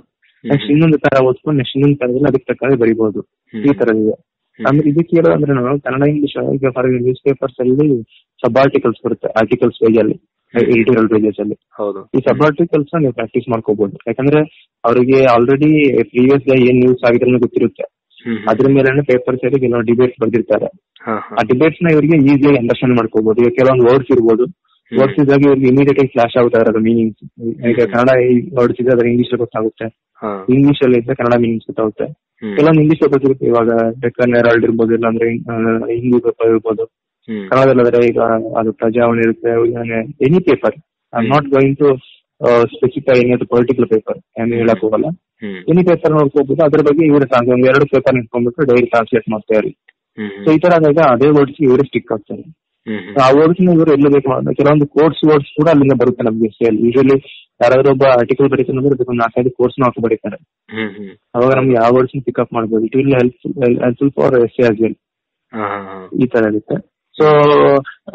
ನೆಕ್ಸ್ಟ್ ಇನ್ನೊಂದು ಪ್ಯಾರ ಓದ್ಕೊಂಡು ನೆಕ್ಸ್ಟ್ ಇನ್ನೊಂದು ಪ್ಯಾರದಲ್ಲಿ ಅದಕ್ಕೆ ತಕ್ಕಂತೆ ಬರಿಬಹುದು. ಈ ತರದಿದೆ. ಅಂದ್ರೆ ಇದಕ್ಕೆ ಹೇಳೋದಂದ್ರೆ ನಾವು ಕನ್ನಡ ಇಂಗ್ಲಿಷ್ ಈಗ ಫಾರ್ ಎಕ್ಸಾಂಪಲ್ ನ್ಯೂಸ್ ಪೇಪರ್ಸ್ ಅಲ್ಲಿ ಸಬ್ ಆರ್ಟಿಕಲ್ಸ್ ಬರುತ್ತೆ, ಆರ್ಟಿಕಲ್ಸ್ ಪೇಜಲ್ಲಿ ಎಡಿಟೋರಿಯಲ್ ಪೇಜಸ್ ಅಲ್ಲಿ. ಈ ಸಬ್ ಆರ್ಟಿಕಲ್ಸ್ ನೀವು ಪ್ರಾಕ್ಟೀಸ್ ಮಾಡ್ಕೋಬಹುದು. ಯಾಕಂದ್ರೆ ಅವರಿಗೆ ಆಲ್ರೆಡಿ ಪ್ರೀವಿಯಸ್ ಡೇ ಏನ್ ನ್ಯೂಸ್ ಆಗಿದ್ರೆ ಗೊತ್ತಿರುತ್ತೆ. ಅದ್ರ ಮೇಲೆ ಪೇಪರ್ಸ್ ಅಲ್ಲಿ ಕೆಲವು ಡಿಬೇಟ್ಸ್ ಬರ್ದಿರ್ತಾರೆ. ಆ ಡಿಬೇಟ್ಸ್ ನ ಇವರಿಗೆ ಈಸಿಯಾಗಿ ಅಂಡರ್ಸ್ಟ್ಯಾಂಡ್ ಮಾಡ್ಕೋಬಹುದು. ಈಗ ಕೆಲವೊಂದು ವರ್ಡ್ಸ್ ಇರ್ಬೋದು, ವರ್ಡ್ಸ್ ಇದ್ದಾಗ ಇವ್ರಿಗೆ ಇಮಿಡಿಯೇಟ್ ಆಗಿ ಫ್ಲಾಶ್ ಆಗುತ್ತೆ ಅದರ ಮೀನಿಂಗ್ಸ್. ಈಗ ಕನ್ನಡ ವರ್ಡ್ಸ್ ಇದ್ರೆ ಅದರ ಇಂಗ್ಲಿಷ್ ಗೊತ್ತಾಗುತ್ತೆ, ಇಂಗ್ಲಿಷ್ ಅಲ್ಲಿ ಇದ್ರೆ ಕನ್ನಡ ಮೀನಿಂಗ್ಸ್ ಗೊತ್ತಾಗುತ್ತೆ. ಕೆಲವೊಂದು ಇಂಗ್ಲಿಷ್ ಗೊತ್ತಿರುತ್ತೆ. ಇವಾಗ ಡೆಕ್ಕನ್ ಹೆರಾಲ್ಡ್ ಇರ್ಬೋದು, ಇಲ್ಲಾಂದ್ರೆ ಹಿಂದಿ ಪೇಪರ್ ಇರ್ಬೋದು. ಕನ್ನಡದಲ್ಲಾದ್ರೆ ಈಗ ಅದು ಪ್ರಜಾವಣಿ ಇರುತ್ತೆ. Any paper, I am not going to specify any particular paper ಏನು ಹೇಳಕ್ ಹೋಗಲ್ಲ. ಎನಿ ಪೇಪರ್ ನೋಡ್ಕೋಬಹುದು. ಅದ್ರ ಬಗ್ಗೆ ಇವರು ಒಂದು ಎರಡು ಪೇಪರ್ ನಿಂತ್ಕೊಂಡ್ಬಿಟ್ಟು ಡೈಲಿ ಟ್ರಾನ್ಸ್ಲೇಟ್ ಮಾಡ್ತಾ ಇರಿ. ಸೊ ಈ ತರ ಆದಾಗ ಅದೇ ವರ್ಡ್ಸ್ ಇವರು ಸ್ಟಿಕ್ ಆಗ್ತಾರೆ. ಆ ವರ್ಡ್ಸ್ ಇವರು ಎಲ್ಲ ಬೇಕು. ಕೆಲವೊಂದು ಕೋರ್ಸ್ ವರ್ಡ್ಸ್ ಕೂಡ ಅಲ್ಲಿಂದ ಬರುತ್ತೆ ನಮ್ಗೆ. ಯೂಶಲಿ ಯಾರಾದ್ರೂ ಒಬ್ಬ ಆರ್ಟಿಕಲ್ ಬರೀತಾನೆ ಅಂದ್ರೆ ಅದಕ್ಕೊಂದು ನಾಲ್ಕೈದು ಕೋರ್ಸ್ ನ ಹಾಕಿ ಬರೀತಾರೆ. ಅವಾಗ ನಮ್ಗೆ ಯಾವ ವರ್ಡ್ಸ್ ಪಿಕಪ್ ಮಾಡಬಹುದು. It will helpful for essay as well. ಈ ತರ ಇರುತ್ತೆ. ಸೊ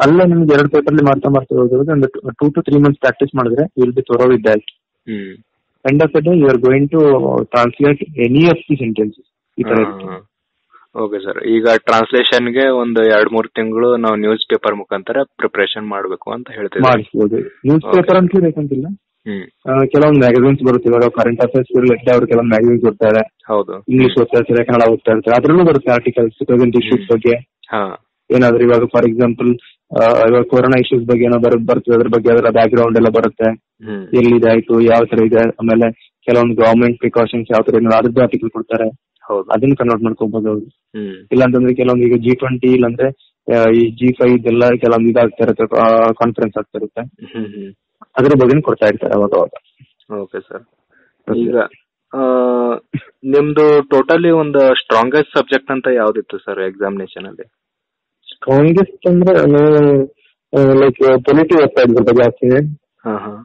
ಅಲ್ಲೇ ನಿಮ್ಗೆ ಎರಡು ಪೇಪರ್ ಅಲ್ಲಿ ಮಾಡ್ತಾ ಮಾಡ್ತಾ ಹೋಗೋದು ಒಂದು two to three months practice ಮಾಡಿದ್ರೆ will be thorough with that. End of the day you are going to translate any of the sentences. ಈ ತರ ಇರುತ್ತೆ. ಓಕೆ ಸರ್, ಈಗ ಟ್ರಾನ್ಸ್ಲೇಷನ್ ಗೆ ಒಂದು ಎರಡ್ ಮೂರ್ ತಿಂಗಳು ನಾವು ನ್ಯೂಸ್ ಪೇಪರ್ ಮುಖಾಂತರ ಪ್ರಿಪರೇಷನ್ ಮಾಡ್ಬೇಕು ಅಂತ ಹೇಳ್ತೀವಿ. ಮಾಡಿಸಬಹುದು. ನ್ಯೂಸ್ ಪೇಪರ್ ಅಂತಲೂ ಬೇಕಂತಿಲ್ಲ. ಕೆಲವೊಂದು ಮ್ಯಾಗಝೀನ್ಸ್ ಬರುತ್ತೆ. ಇವಾಗ ಕರೆಂಟ್ ಅಫೇರ್ಸ್ ಅವರು ಕೆಲವೊಂದು ಮ್ಯಾಗಝೀನ್ಸ್ ಬರ್ತಾರೆ. ಇಂಗ್ಲಿಷ್ ಓದ್ತಾ ಇರ್ತಾರೆ, ಕನ್ನಡ ಓದ್ತಾ ಇರ್ತಾರೆ. ಅದ್ರಲ್ಲೂ ಬರುತ್ತೆ ಆರ್ಟಿಕಲ್ಸ್ ಪ್ರೆಸೆಂಟ್ ಇಶ್ಯೂಸ್ ಬಗ್ಗೆ ಏನಾದ್ರು. ಇವಾಗ ಫಾರ್ ಎಕ್ಸಾಂಪಲ್ ಇವಾಗ ಕೊರೋನಾ ಇಶ್ಯೂಸ್ ಬಗ್ಗೆ ಏನೋ ಬರ್ ಬರ್ತದೆ ಅದ್ರ ಬಗ್ಗೆ ಅದರ ಬ್ಯಾಕ್ ಗ್ರೌಂಡ್ ಎಲ್ಲ ಬರುತ್ತೆ. ಎಲ್ಲಿದಾಯ್ತು, ಯಾವ ತರ ಇದೆ, ಆಮೇಲೆ ಕೆಲವೊಂದು ಗವರ್ಮೆಂಟ್ ಪ್ರಿಕಾಷನ್ಸ್ ಯಾವ ತರ ಏನೋ ಅದ್ರದ್ದು ಆರ್ಟಿಕಲ್ ಕೊಡ್ತಾರೆ. ಅದನ್ನ ಕನ್ವರ್ಟ್ ಮಾಡ್ಕೋಬಹುದು ಅವ್ರು. ಇಲ್ಲಾಂತಂದ್ರೆ ಕೆಲವೊಂದು ಈಗ ಜಿ ಟ್ವೆಂಟಿ ಇಲ್ಲಾಂದ್ರೆ ಈ ಜಿ ಫೈವ್ ಇದೆಲ್ಲ ಕೆಲವೊಂದು ಇದಾಗ್ತಾ ಇರುತ್ತೆ, ಕಾನ್ಫರೆನ್ಸ್ ಆಗ್ತಾ ಇರುತ್ತೆ. ಅದ್ರ ಬಗ್ಗೆ ಕೊಡ್ತಾ ಇರ್ತಾರೆ ಅವಾಗ ಅವಾಗ. ಓಕೆ ಸರ್, ಈಗ ನಿಮ್ದು ಟೋಟಲಿ ಒಂದು ಸ್ಟ್ರಾಂಗೆಸ್ಟ್ ಸಬ್ಜೆಕ್ಟ್ ಅಂತ ಯಾವ್ದಿತ್ತು ಸರ್ ಎಕ್ಸಾಮಿನೇಷನ್ ಅಲ್ಲಿ? ಸ್ಟ್ರಾಂಗೆಸ್ಟ್ ಅಂದ್ರೆ ಲೈಕ್ ಪೊಲಿಟಿವ್ ಅಫೇರ್ಸ್ ಸ್ವಲ್ಪ ಜಾಸ್ತಿ,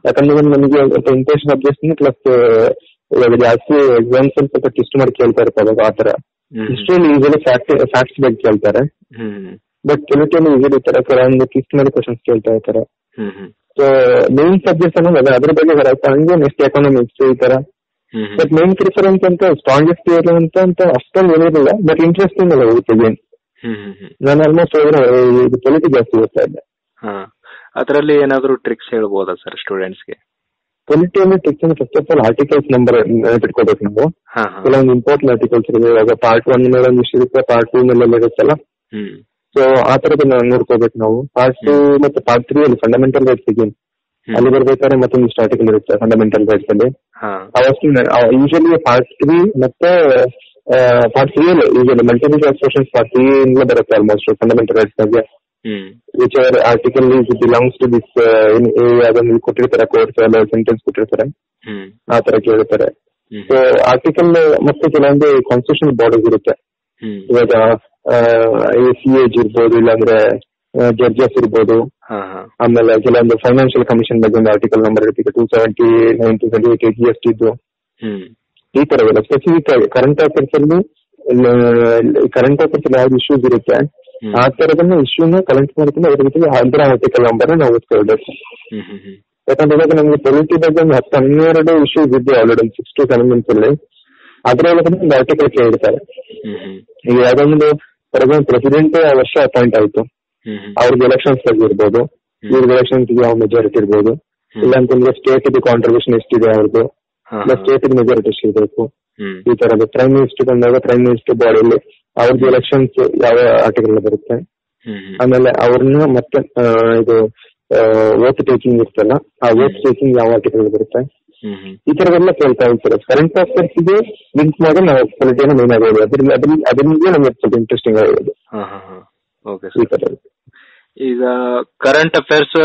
ಯಾಕಂದ್ರೆ ನಮಗೆ ಇಂಟ್ರೆಸ್ಟ್ ಸಬ್ಜೆಕ್ಟ್ ಪ್ಲಸ್ ಇವಾಗ ಜಾಸ್ತಿ ಎಕ್ಸಾಮ್ಸ್ ಅಲ್ಲಿ ಸ್ವಲ್ಪ ಟೆಸ್ಟ್ ಮಾಡಿ ಕೇಳ್ತಾ ಇರ್ತಾರೆ. ಆತರ ಹಿಸ್ಟ್ರಿಯಲ್ಲಿ ಈಸಿಲಿ ಫ್ಯಾಕ್ಟ್ಸ್ ಬಗ್ಗೆ ಕೇಳ್ತಾರೆ, ಬಟ್ ಪೊಲಿಟಿಯಲ್ಲಿ ಈಸಿಲಿ ಈ ತರ ಕೆಲವೊಂದು ಟೆಸ್ಟ್ ಮಾಡಿ ಕ್ವಶನ್ಸ್ ಕೇಳ್ತಾ ಇರ್ತಾರೆ. ಸೊ ಮೇನ್ ಸಬ್ಜೆಕ್ಟ್ ಅನ್ನೋದು ಅದ್ರ ಬಗ್ಗೆ ಬರುತ್ತೆ. ಹಂಗೆ ನೆಕ್ಸ್ಟ್ ಎಕಾನಮಿಕ್ಸ್ ಈ ತರ. ಬಟ್ ಮೇನ್ ಪ್ರಿಫರೆನ್ಸ್ ಅಂತ ಸ್ಟ್ರಾಂಗೆಸ್ಟ್ ಇಯರ್ ಅಂತ ಅಂತ ಅಷ್ಟೊಂದು ಇರೋದಿಲ್ಲ, ಬಟ್ ಇಂಟ್ರೆಸ್ಟಿಂಗ್ ಅಲ್ಲ ಇರುತ್ತದೆ. ನಾನು ಆಲ್ಮೋಸ್ಟ್ ಇದು ಪೊಲಿಟಿ ಜಾಸ್ತಿ ಓದ್ತಾ ಇದ್ದೆ. ಅದರಲ್ಲಿ ಏನಾದ್ರು ಟ್ರಿಕ್ಸ್ ಹೇಳ್ಬೋದಾ ಸರ್ ಸ್ಟೂಡೆಂಟ್ಸ್ಗೆ? ಪೊಲಿಟಿಯಲ್ಲಿ ಟ್ರಿಕ್ಸ್ ಅಂದ್ರೆ first of all articles number ಇಟ್ಕೋಬೇಕು ನಾವು. ಕೆಲವೊಂದು ಇಂಪಾರ್ಟೆಂಟ್ ಆರ್ಟಿಕಲ್ಸ್ ಇದೆ. ಇವಾಗ ಪಾರ್ಟ್ ಒನ್ ಮೇಲೆ ಒಂದಿಷ್ಟು ಇರುತ್ತೆ, ಪಾರ್ಟ್ ಟೂ ಮೇಲೆ ಇರುತ್ತಲ್ಲ. ಸೊ ಆ ತರದ ನೋಡ್ಕೋಬೇಕು ನಾವು. ಪಾರ್ಟ್ ಟೂ ಮತ್ತೆ ಪಾರ್ಟ್ ತ್ರೀ ಅಲ್ಲಿ ಫಂಡಮೆಂಟಲ್ ರೈಟ್ಸ್ ಇದೆ, ಅಲ್ಲಿ ಬರ್ಬೇಕಾದ್ರೆ ಮತ್ತೊಂದಿಷ್ಟು ಆರ್ಟಿಕಲ್ ಇರುತ್ತೆ ಫಂಡಮೆಂಟಲ್ ರೈಟ್ಸ್ ಅಲ್ಲಿ. ಯೂಶಲಿ ಪಾರ್ಟ್ ತ್ರೀ ಮತ್ತೆ part three usually multiple choice questions part three ಇಂದ ಬರುತ್ತೆ ಆಲ್ಮೋಸ್ಟ್ ಫಂಡಮೆಂಟಲ್ ರೈಟ್ಸ್ ಬಗ್ಗೆ. Which our article belongs to this ಅದನ್ನು ಕೊಟ್ಟಿರ್ತಾರೆ, ಕೋರ್ಸ್ ಎಲ್ಲ ಸೆಂಟೆನ್ಸ್ ಕೊಟ್ಟಿರ್ತಾರೆ, ಆ ತರ ಕೇಳ್ತಾರೆ. ಸೊ ಆರ್ಟಿಕಲ್ ಮತ್ತೆ ಕೆಲವೊಂದು ಕಾನ್ಸ್ಟಿಟ್ಯೂಷನಲ್ ಬಾಡೀಸ್ ಇರುತ್ತೆ. ಇವಾಗ ಸಿ ಎಜ್ ಇರ್ಬೋದು, ಇಲ್ಲಾಂದ್ರೆ ಜಡ್ಜಸ್ ಇರ್ಬೋದು. ಆಮೇಲೆ ಕೆಲವೊಂದು ಫೈನಾನ್ಷಿಯಲ್ ಕಮಿಷನ್ ಬಗ್ಗೆ ಒಂದು ಆರ್ಟಿಕಲ್ ನಂಬರ್ ಇರುತ್ತೆ, two seventy nine two seventy eight G S T ಇದ್ದು. ಈ ತರವೆಲ್ಲ ಸ್ಪೆಸಿಫಿಕ್ ಆಗಿ ಕರೆಂಟ್ ಅಫೇರ್ಸ್ ಅಲ್ಲಿ ಕರೆಂಟ್ ಅಫೇರ್ಸ್ ಅಲ್ಲಿ ಯಾವ್ದು ಇಶ್ಯೂಸ್ ಇರುತ್ತೆ ಆ ತರದನ್ನ ಇಶ್ಯೂನ ಕಲೆಕ್ಟ್ ಮಾಡ್ಕೊಂಡು ಅದ್ರ ಜೊತೆಗೆ ಅದರ ಆರ್ಟಿಕಲ್ ನಂಬರ್ ನಾವು ಓದ್ಕೊಳ್ಬೇಕು. ಯಾಕಂದ್ರೆ ನಮ್ಗೆ ಪೊಲಿಟಿ ಬಗ್ಗೆ ಒಂದು ಹತ್ತು ಹನ್ನೆರಡು ಇಶ್ಯೂಸ್ ಇದೆ already, six to seven months ಅಲ್ಲಿ. ಅದರೊಳಗೆ ಒಂದು ಆರ್ಟಿಕಲ್ ಕೇಳಿರ್ತಾರೆ. ಈಗ ಯಾವ್ದೊಂದು ಫಾರ್ ಎಕ್ಸಾಂಪಲ್ ಪ್ರೆಸಿಡೆಂಟ್ ಆ ವರ್ಷ ಅಪಾಯಿಂಟ್ ಆಯ್ತು, ಅವ್ರಿಗೆ ಎಲೆಕ್ಷನ್ಸ್ ಬಗ್ಗೆ ಇರ್ಬೋದು, ಇವ್ರಿಗೆ ಎಲೆಕ್ಷನ್ಸ್ ಯಾವ ಮೆಜಾರಿಟಿ ಇರ್ಬೋದು, ಇಲ್ಲಾಂತಂದ್ರೆ ಸ್ಟೇಟ್ ಗೆ ಕಾಂಟ್ರಿಬ್ಯೂಷನ್ ಎಷ್ಟಿದೆ ಅವ್ರದ್ದು, ಸ್ಟೇಟ್ ಗೆ ಮೆಜಾರಿಟಿ ಎಷ್ಟಿರ್ಬೇಕು, ಈ ತರದ್ದು. ಪ್ರೈಮ್ ಮಿನಿಸ್ಟರ್ ಬಂದಾಗ ಪ್ರೈಮ್ ಮಿನಿಸ್ಟರ್ ಬಾಡಿಯಲ್ಲಿ ಅವ್ರದ್ದು ಎಲೆಕ್ಷನ್ಸ್ ಯಾವ ಆರ್ಟಿಕಲ್ ಬರುತ್ತೆ. ಆಮೇಲೆ ಅವ್ರನ್ನ ಮತ್ತೆ ಇದು ವೋಟ್ ಟೇಕಿಂಗ್ ಇರ್ತಲ್ಲ, ಆ ವೋಟ್ ಟೇಕಿಂಗ್ ಯಾವ ಆರ್ಟಿಕಲ್ ಬರುತ್ತೆ, ಈ ತರದೆಲ್ಲ ಕೇಳ್ತಾ ಇರ್ತಾರೆ. ಕರೆಂಟ್ ಅಫೇರ್ಸ್ ಗೆ ಲಿಂಕ್ ಮಾಡಿ ನಾವು ಪೊಲಿಟಿಯನ್ನು ಮೇನ್ ಆಗೋದು. ಅದ್ರಲ್ಲಿ ಅದ್ರಲ್ಲಿ ಅದರಿಂದ ನಮ್ಗೆ ಸ್ವಲ್ಪ ಇಂಟ್ರೆಸ್ಟಿಂಗ್ ಆಗಿರೋದು. ಈಗ ಕರೆಂಟ್ ಅಫೇರ್ಸ್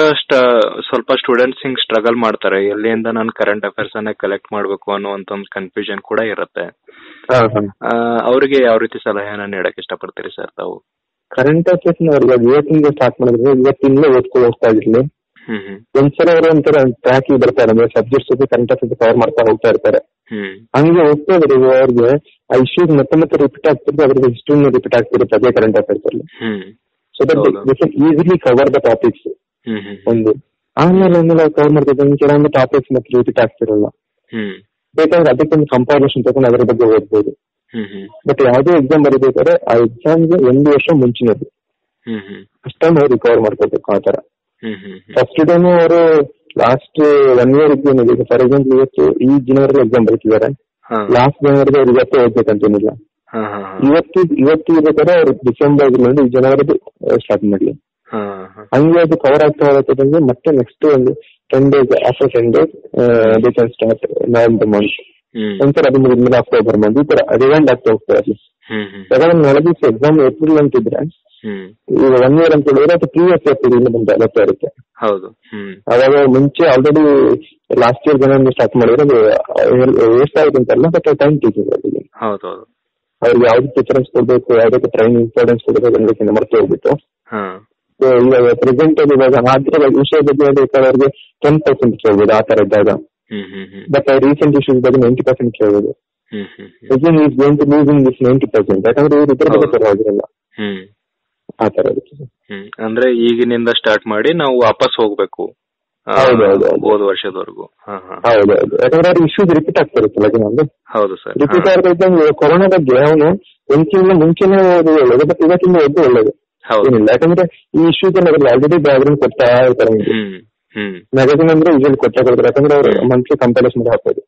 ಸ್ವಲ್ಪ ಸ್ಟೂಡೆಂಟ್ಸ್ ಹಿಂಗ್ ಸ್ಟ್ರಗಲ್ ಮಾಡ್ತಾರೆ, ಎಲ್ಲಿಂದ ನಾನು ಕರೆಂಟ್ ಅಫೇರ್ಸ್ ಅನ್ನ ಕಲೆಕ್ಟ್ ಮಾಡ್ಬೇಕು ಅನ್ನುವಂತ ಒಂದು ಕನ್ಫ್ಯೂಷನ್ ಕೂಡ ಇರುತ್ತೆ. ಅವ್ರಿಗೆ ಯಾವ ರೀತಿ ಸಲಹೆನ ನೀಡಕ್ ಇಷ್ಟಪಡ್ತೀರಿ ಸರ್ ತಾವು? ಕರೆಂಟ್ ಅಫೇರ್ಸ್ ಇವತ್ತಿಂದ ಸ್ಟಾರ್ಟ್ ಮಾಡಿದ್ರೆ ಇವತ್ತಿಂದ ಓದ್ಕೊಳ್ಳೋಗ್ತಾ ಇರ್ಲಿ. ಒಂದ್ಸಲ ಅವರು ಒಂಥರ ಟ್ರ್ಯಾಕ್ ಬರ್ತಾರೆ, ಅಂದ್ರೆ ಸಬ್ಜೆಕ್ಟ್ಸ್ ಜೊತೆ ಕರೆಂಟ್ ಅಫೇರ್ಸ್ ಕವರ್ ಮಾಡ್ತಾ ಹೋಗ್ತಾ ಇರ್ತಾರೆ. ಹಂಗೆ ಹೋಗ್ತಾ ಇದ್ರೆ ಅವ್ರಿಗೆ ಆ ಇಶ್ಯೂಸ್ ಮತ್ತೆ ಮತ್ತೆ ರಿಪೀಟ್ ಆಗ್ತಿರುತ್ತೆ, ಅದ್ರದ್ದು ಹಿಸ್ಟ್ರಿನೂ ರಿಪೀಟ್ ಆಗ್ತಿರುತ್ತೆ ಅದೇ ಕರೆಂಟ್ ಅಫೇರ್ಸ್ ಅಲ್ಲಿ. So that they can easily cover the topics. ಒಂದು ಆಮೇಲೆ ಕವರ್ ಮಾಡ್ತಿದ್ದಂಗೆ ಕೆಲವೊಂದು ಟಾಪಿಕ್ಸ್ ಮತ್ತೆ ರಿಪೀಟ್ ಆಗ್ತಿರಲ್ಲ, ಬೇಕಾದ್ರೆ ಅದಕ್ಕೊಂದು ಕಂಪೈಲೇಷನ್ ತಗೊಂಡು ಅದರ ಬಗ್ಗೆ ಓದ್ಬೋದು. ಬಟ್ ಯಾವುದೇ ಎಕ್ಸಾಮ್ ಬರೀಬೇಕಾದ್ರೆ ಆ ಎಕ್ಸಾಮ್ಗೆ ಒಂದು ವರ್ಷ ಮುಂಚಿನದು ಅಷ್ಟನ್ನು ಅವ್ರು ಕವರ್ ಮಾಡ್ಕೋಬೇಕು. ಆ ತರ ಫಸ್ಟ್ ಡೇನು ಅವರು ಲಾಸ್ಟ್ ಒನ್ ಇಯರ್ ಎಕ್ಸಾಮ್ ಇದೆ. ಫಾರ್ ಎಕ್ಸಾಂಪಲ್ ಇವತ್ತು ಈ ಜನವರಿ ಎಕ್ಸಾಮ್ ಬರೀತಿದ್ದಾರೆ, ಲಾಸ್ಟ್ ಜನವರಿಗೆ ಅವ್ರು ಇವತ್ತೇ ಓದ್ಬೇಕಂತೇನಿಲ್ಲ. ಇವತ್ತು ಇವತ್ತು ಇರ್ಬೇಕಾದ್ರೆ ಅವ್ರು ಡಿಸೆಂಬರ್ ಇದ್ರಲ್ಲಿ ಈ ಜನವರಿದು ಸ್ಟಾರ್ಟ್ ಮಾಡ್ಲಿ. ಹಂಗೆ ಅದು ಕವರ್ ಆಗ್ತಾ ಹೋಗತ್ತಂದ್ರೆ ಮತ್ತೆ ನೆಕ್ಸ್ಟ್ ಒಂದು ten days after ten days they can start November month, ನಂತರ ಅದು ಮುಗಿದ್ಮೇಲೆ ಅಕ್ಟೋಬರ್ ಮಂತ್, ಈ ತರ ರಿವೈಂಡ್ ಆಗ್ತಾ ಹೋಗ್ತಾರೆ. ಯಾಕಂದ್ರೆ ನಾಳೆ ಎಕ್ಸಾಮ್ ಏಪ್ರಿಲ್ ಅಂತಿದ್ರೆ ಈಗ ಒನ್ ಇಯರ್ ಅಂತ ಹೇಳಿದ್ರೆ ಅದು ಪ್ರೀವಿಯಸ್ ಏಪ್ರಿಲ್ ಬಂದ ಬರ್ತಾ ಇರುತ್ತೆ. ಅವಾಗ ಮುಂಚೆ ಆಲ್ರೆಡಿ ಲಾಸ್ಟ್ ಇಯರ್ ಜನ ಸ್ಟಾರ್ಟ್ ಮಾಡಿದ್ರೆ ಅದು ವೇಸ್ಟ್ ಆಗುತ್ತೆ ಅಂತಲ್ಲ, ಬಟ್ ಟೈಮ್ ಟೇಕಿಂಗ್ ಆಗಿದೆ. ಅವ್ರಿಗೆ ಯಾವ್ದು ಪ್ರಿಫರೆನ್ಸ್ ಕೊಡ್ಬೇಕು, ಯಾವ್ದಕ್ಕೆ ಟ್ರೈನಿಂಗ್ ಇಂಪಾರ್ಟೆನ್ಸ್ ಕೊಡಬೇಕು ಅನ್ನೋದಕ್ಕೆ ಮರ್ತು ಹೋಗ್ಬಿಟ್ಟು ಇವಾಗ ಪ್ರೆಸೆಂಟ್ ಅಲ್ಲಿ ಇವಾಗ ಆರ್ಥಿಕ ವಿಷಯ ಬಗ್ಗೆ ಅವ್ರಿಗೆ ಟೆನ್ ಪರ್ಸೆಂಟ್ ಕೇಳ್ಬೋದು ಆ ತರ ಇದ್ದಾಗ, ಬಟ್ ರೀಸೆಂಟ್ ಇಶ್ಯೂಸ್ ಬಗ್ಗೆ ನೈಂಟಿ ಪರ್ಸೆಂಟ್ ಕೇಳ್ಬೋದು. ನೈಂಟಿ ಪರ್ಸೆಂಟ್ ಯಾಕಂದ್ರೆ ಇವ್ರ ಇತರ ಬಗ್ಗೆ ಪರವಾಗಿರಲ್ಲ ಆ ತರ ಇರುತ್ತೆ. ಅಂದ್ರೆ ಈಗಿನಿಂದ ಸ್ಟಾರ್ಟ್ ಮಾಡಿ ನಾವು ವಾಪಸ್ ಹೋಗ್ಬೇಕು ಹೋದ ವರ್ಷದವರೆಗೂ. ಹೌದೌದು, ಯಾಕಂದ್ರೆ ಅವ್ರ ಇಶ್ಯೂಸ್ ರಿಪೀಟ್ ಆಗ್ತಾ ಇರುತ್ತಲ್ಲ. ಹೌದು ಸರ್, ರಿಪೀಟ್ ಆಗ್ತಾ ಇದ್ದಂಗೆ ಕೊರೋನಾ ಬಗ್ಗೆ ಅವನು ಒಂದ್ ತಿಂಗಳ ಮುಂಚೆನೇ ಓದು ಒಳ್ಳೇದು, ಬಟ್ ಇವತ್ತಿಂದ ಓದು ಒಳ್ಳೇದು ಏನಿಲ್ಲ. ಯಾಕಂದ್ರೆ ಈ ಇಶ್ಯೂಸ್ ಅನ್ನೋದ್ರಲ್ಲಿ ಆಲ್ರೆಡಿ ಬ್ಯಾಕ್ಗ್ರೌಂಡ್ ಕೊಡ್ತಾ ಇರ್ತಾರೆ. ಮ್ಯಾಗಜಿನ್ ಅಂದ್ರೆ ಯೂಶಲಿ ಕೊಡ್ತಾ ಇರ್ತಾರೆ, ಯಾಕಂದ್ರೆ ಅವ್ರು ಮಂತ್ಲಿ ಕಂಪೈಲೇಷನ್ ಹಾಕೋದು.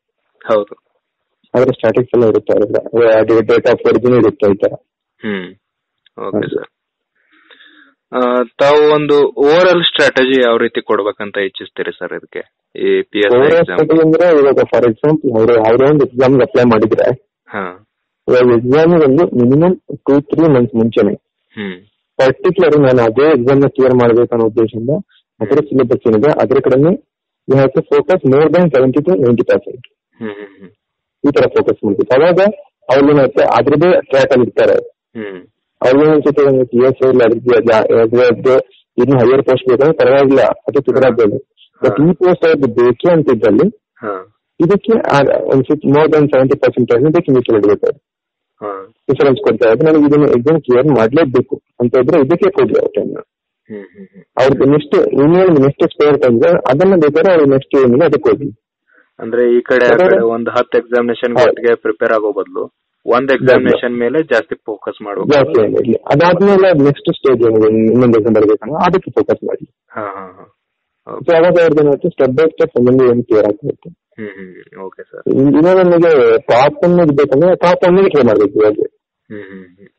ಹೌದು, ಆದ್ರೆ ಸ್ಟಾಟಿಕ್ಸ್ ಎಲ್ಲ ಇರುತ್ತೆ, ಅವ್ರ ಡೇಟ್ ಆಫ್ ಒರಿಜಿನ್ ಇರುತ್ತೆ ಈ ತರ. Hmm, okay sir. ತಾವು ಒಂದು ಓವರ್ ಆಲ್ ಸ್ಟ್ರಾಟಜಿ ಯಾವ ರೀತಿ ಕೊಡ್ಬೇಕಂತ ಇಚ್ಛಿಸ್ತೀರಿ ಸರ್ ಇದಕ್ಕೆ? ಅಂದ್ರೆ ಇವಾಗ ಫಾರ್ ಎಕ್ಸಾಂಪಲ್ ಅವರು ಯಾವುದೇ ಒಂದು ಎಕ್ಸಾಮ್ ಅಪ್ಲೈ ಮಾಡಿದ್ರೆ ಇವಾಗ ಎಕ್ಸಾಮ್ ಒಂದು ಮಿನಿಮಮ್ ಟೂ ತ್ರೀ ಮಂತ್ಸ್ ಮುಂಚೆನೆ ಪರ್ಟಿಕ್ಯುಲರ್ ನಾನು ಅದೇ ಎಕ್ಸಾಮ್ ನ ಕ್ಲಿಯರ್ ಮಾಡ್ಬೇಕು ಅನ್ನೋ ಉದ್ದೇಶದಿಂದ ಅದರ ಸಿಲೆಬಸ್ ಏನಿದೆ ಅದ್ರ ಕಡೆನೇ you have to focus more than seventy to ninety percent. ಈ ತರ ಫೋಕಸ್ ಮಾಡ್ತಿತ್ತು. ಅವಾಗ ಅವ್ರೇನಾಯ್ತು ಅದ್ರ ಟ್ರ್ಯಾಕ್ ಅಲ್ಲಿ ಇರ್ತಾರೆ. ಅವ್ರಿಗೆ ಅನ್ಸುತ್ತೆ ಅದ್ರದ್ದು ಇನ್ನು ಹೈಯರ್ ಪೋಸ್ಟ್ ಬೇಕಂದ್ರೆ ಪರವಾಗಿಲ್ಲ, ಅದು ತಿರುಗಾಡೋದು. ಬಟ್ ಈ ಪೋಸ್ಟ್ ಅವ್ರದ್ದು ಬೇಕೆ ಅಂತಿದ್ದಲ್ಲಿ ಇದಕ್ಕೆ ಮೋರ್ ದನ್ ಸೆವೆಂಟಿ ಪರ್ಸೆಂಟ್ ಇದಕ್ಕೆ ಮೀಸಲು ಇಡಬೇಕು, ಇನ್ಸೂರೆನ್ಸ್ ಕೊಡ್ತಾ ಇದ್ರೆ ನನಗೆ ಇದನ್ನು ಎಕ್ಸಾಮ್ ಕ್ಲಿಯರ್ ಮಾಡ್ಲೇಬೇಕು ಅಂತ ಇದ್ರೆ ಇದಕ್ಕೆ ಕೊಡ್ಲಿ ಅವ್ರ ಟೈಮ್. ಅವ್ರದ್ದು ನೆಕ್ಸ್ಟ್ ಇನ್ನೇನು ನೆಕ್ಸ್ಟ್ ಎಕ್ಸ್ಪೈರ್ಟ್ ಅಂದ್ರೆ ಅದನ್ನ ಬೇಕಾದ್ರೆ ಅವ್ರ ನೆಕ್ಸ್ಟ್ ಏನಿಲ್ಲ ಅದಕ್ಕೆ ಹೋಗ್ಲಿ. ಅಂದ್ರೆ ಈ ಕಡೆ ಒಂದು ಹತ್ತು ಎಕ್ಸಾಮಿನೇಷನ್ ಒಟ್ಟಿಗೆ ಪ್ರಿಪೇರ್ ಆಗೋ ಬದಲು ಒಂದ್ ಎಕ್ಸಾಮಿನೇಷನ್ ಮೇಲೆ ಜಾಸ್ತಿ ಫೋಕಸ್ ಮಾಡಬೇಕು, ಅದಾದ್ಮೇಲೆ ನೆಕ್ಸ್ಟ್ ಸ್ಟೇಜ್ ಇನ್ನೊಂದು ಎಕ್ಸಾಮ್ ಬರಬೇಕಂದ್ರೆ ಅದಕ್ಕೆ ಫೋಕಸ್ ಮಾಡಿ. ಸ್ಟೆಪ್ ಬೈ ಸ್ಟೆಪ್ ಒಂದೊಂದು ಏನು ಕ್ಲಿಯರ್ ಆಗ್ತಿರುತ್ತೆ. ಇನ್ನೂ ನಮಗೆ ಟಾಪ್ ಅನ್ನು ಇರ್ಬೇಕಂದ್ರೆ ಟಾಪ್ ಅನ್ನು ಟ್ರೈ ಮಾಡ್ಬೇಕು, ಇವಾಗ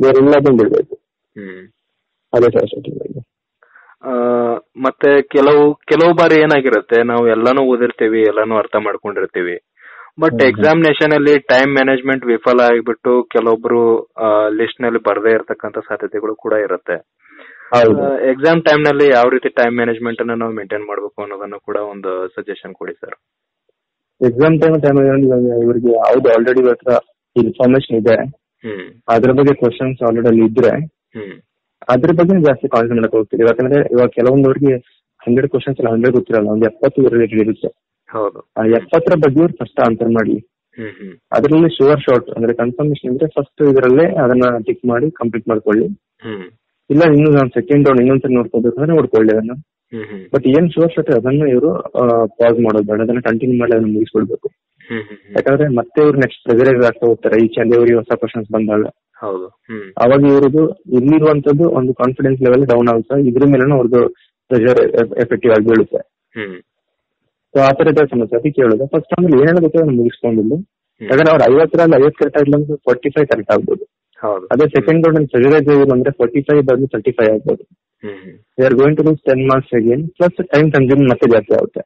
ಬೇರೆ ಎಲ್ಲದನ್ನು ಬಿಡ್ಬೇಕು. ಅದೇ ಸರ್ ಸ್ಟಾರ್ಟಿಂಗ್. ಮತ್ತೆ ಕೆಲವು ಕೆಲವು ಬಾರಿ ಏನಾಗಿರುತ್ತೆ, ನಾವು ಎಲ್ಲಾನು ಓದಿರ್ತೀವಿ, ಎಲ್ಲಾನು ಅರ್ಥ ಮಾಡ್ಕೊಂಡಿರ್ತೀವಿ, ಬಟ್ ಎಕ್ಸಾಮಿನೇಷನ್ ಅಲ್ಲಿ ಟೈಮ್ ಮ್ಯಾನೇಜ್ಮೆಂಟ್ ವಿಫಲ ಆಗಿಬಿಟ್ಟು ಕೆಲವೊಬ್ರು ಲಿಸ್ಟ್ ನಲ್ಲಿ ಬರದೇ ಇರತಕ್ಕಂತ ಸಾಧ್ಯತೆಗಳು ಕೂಡ ಇರುತ್ತೆ. ಎಕ್ಸಾಮ್ ಟೈಮ್ ನಲ್ಲಿ ಯಾವ ರೀತಿ ಟೈಮ್ ಮ್ಯಾನೇಜ್ಮೆಂಟ್ ಅನ್ನು ನಾವು ಮೇಂಟೈನ್ ಮಾಡಬೇಕು ಅನ್ನೋದನ್ನು ಕೂಡ ಒಂದು ಸಜೆಷನ್ ಕೊಡಿ ಸರ್. ಎಕ್ಸಾಮ್ ಟೈಮ್ ಟೈಮ್ ಇವರಿಗೆ ಯಾವ್ದು ಆಲ್ರೆಡಿ ಹತ್ರ ಇನ್ಫಾರ್ಮೇಶನ್ ಇದೆ, ಅದ್ರ ಬಗ್ಗೆ ಕ್ವಶನ್ಸ್ ಆಲ್ರೆಡಿ ಅಲ್ಲಿ ಇದ್ರೆ ಅದ್ರ ಬಗ್ಗೆ ಜಾಸ್ತಿ ಕಾನ್ಸನ್ ಮಾಡಕ್ ಹೋಗ್ತೀವಿ. ಯಾಕಂದ್ರೆ ಇವಾಗ ಕೆಲವೊಂದವ್ರಿಗೆ ಹಂಡ್ರೆಡ್ ಕ್ವಶನ್ಸ್ ಎಲ್ಲ ಹಂಡ್ರೆಡ್ ಗೊತ್ತಿರಲ್ಲ, ಒಂದು ಎಪ್ಪತ್ತು ರಿಲೇಟೆಡ್ ಇರುತ್ತೆ. ಆ ಎಪ್ಪತ್ತರ ಬಗ್ಗೆ ಅವ್ರು ಫಸ್ಟ್ ಆನ್ಸರ್ ಮಾಡಿ ಅದರಲ್ಲಿ ಶೋರ್ ಶಾರ್ಟ್ ಅಂದ್ರೆ ಕನ್ಫರ್ಮೇಶನ್ ಇದ್ರೆ ಫಸ್ಟ್ ಇದರಲ್ಲೇ ಅದನ್ನ ಟಿಕ್ ಮಾಡಿ ಕಂಪ್ಲೀಟ್ ಮಾಡ್ಕೊಳ್ಳಿ. ಇಲ್ಲ ಇನ್ನು ನಾನು ಸೆಕೆಂಡ್ ರೌಂಡ್ ಇನ್ನೊಂದ್ಸರಿ ನೋಡ್ಕೋಬೇಕಂದ್ರೆ ನೋಡ್ಕೊಳ್ಳಿ ಅದನ್ನ. ಬಟ್ ಏನ್ ಶೋರ್ ಶಾರ್ಟ್ ಅದನ್ನ ಇವರು ಪಾಸ್ ಮಾಡೋದು ಬೇಡ, ಅದನ್ನ ಕಂಟಿನ್ಯೂ ಮಾಡಿ ಅದನ್ನ ಮುಗಿಸ್ಕೊಳ್ಬೇಕು. ಯಾಕಂದ್ರೆ ಮತ್ತೆ ಇವ್ರು ನೆಕ್ಸ್ಟ್ ಪ್ರೆಸರೈಸ್ ಆಗ್ತಾ ಹೋಗ್ತಾರೆ. ಈ ಚಂದ ಇವರಿಗೆ ಹೊಸ ಕ್ವಶನ್ಸ್ ಬಂದಾಗ ಅವಾಗ ಇವ್ರದ್ದು ಇಲ್ಲಿರುವಂತದ್ದು ಒಂದು ಕಾನ್ಫಿಡೆನ್ಸ್ ಲೆವೆಲ್ ಡೌನ್ ಆಗುತ್ತೆ, ಇದ್ರ ಮೇಲೆ ಅವ್ರದ್ದು ಪ್ರೆಷರ್ ಎಫೆಕ್ಟಿವ್ ಆಗಿ ಬೀಳುತ್ತೆ. ಸೊ ಆ ತರ ಇದ್ದ ಸಮಸ್ಯೆ ಅದಕ್ಕೆ ಕೇಳುದು ಫಸ್ಟ್ ಅಂದ್ರೆ ಏನೇನು ಗೊತ್ತೋ ಅದನ್ನು ಮುಗಿಸ್ಕೊಂಡಿಲ್ಲ. ಯಾಕಂದ್ರೆ ಅವ್ರು ಐವತ್ತರಲ್ಲಿ ಐವತ್ತು ಕರೆಕ್ಟ್ ಆಗಿಲ್ಲ ಅಂದ್ರೆ ಫೋರ್ಟಿ ಫೈವ್ ಕರೆಕ್ಟ್ ಆಗ್ಬೋದು. ಅದೇ ಸೆಕೆಂಡ್ ರೌಂಡ್ ಪ್ರೆಷರೈಸ್ ಆಗಿಲ್ಲ ಅಂದ್ರೆ ಫೋರ್ಟಿ ಫೈವ್ ಬದಲು ತರ್ಟಿ ಫೈವ್ ಆಗ್ಬೋದು. They are going to lose ten marks again, plus time consume ಮತ್ತೆ ಜಾಸ್ತಿ ಆಗುತ್ತೆ.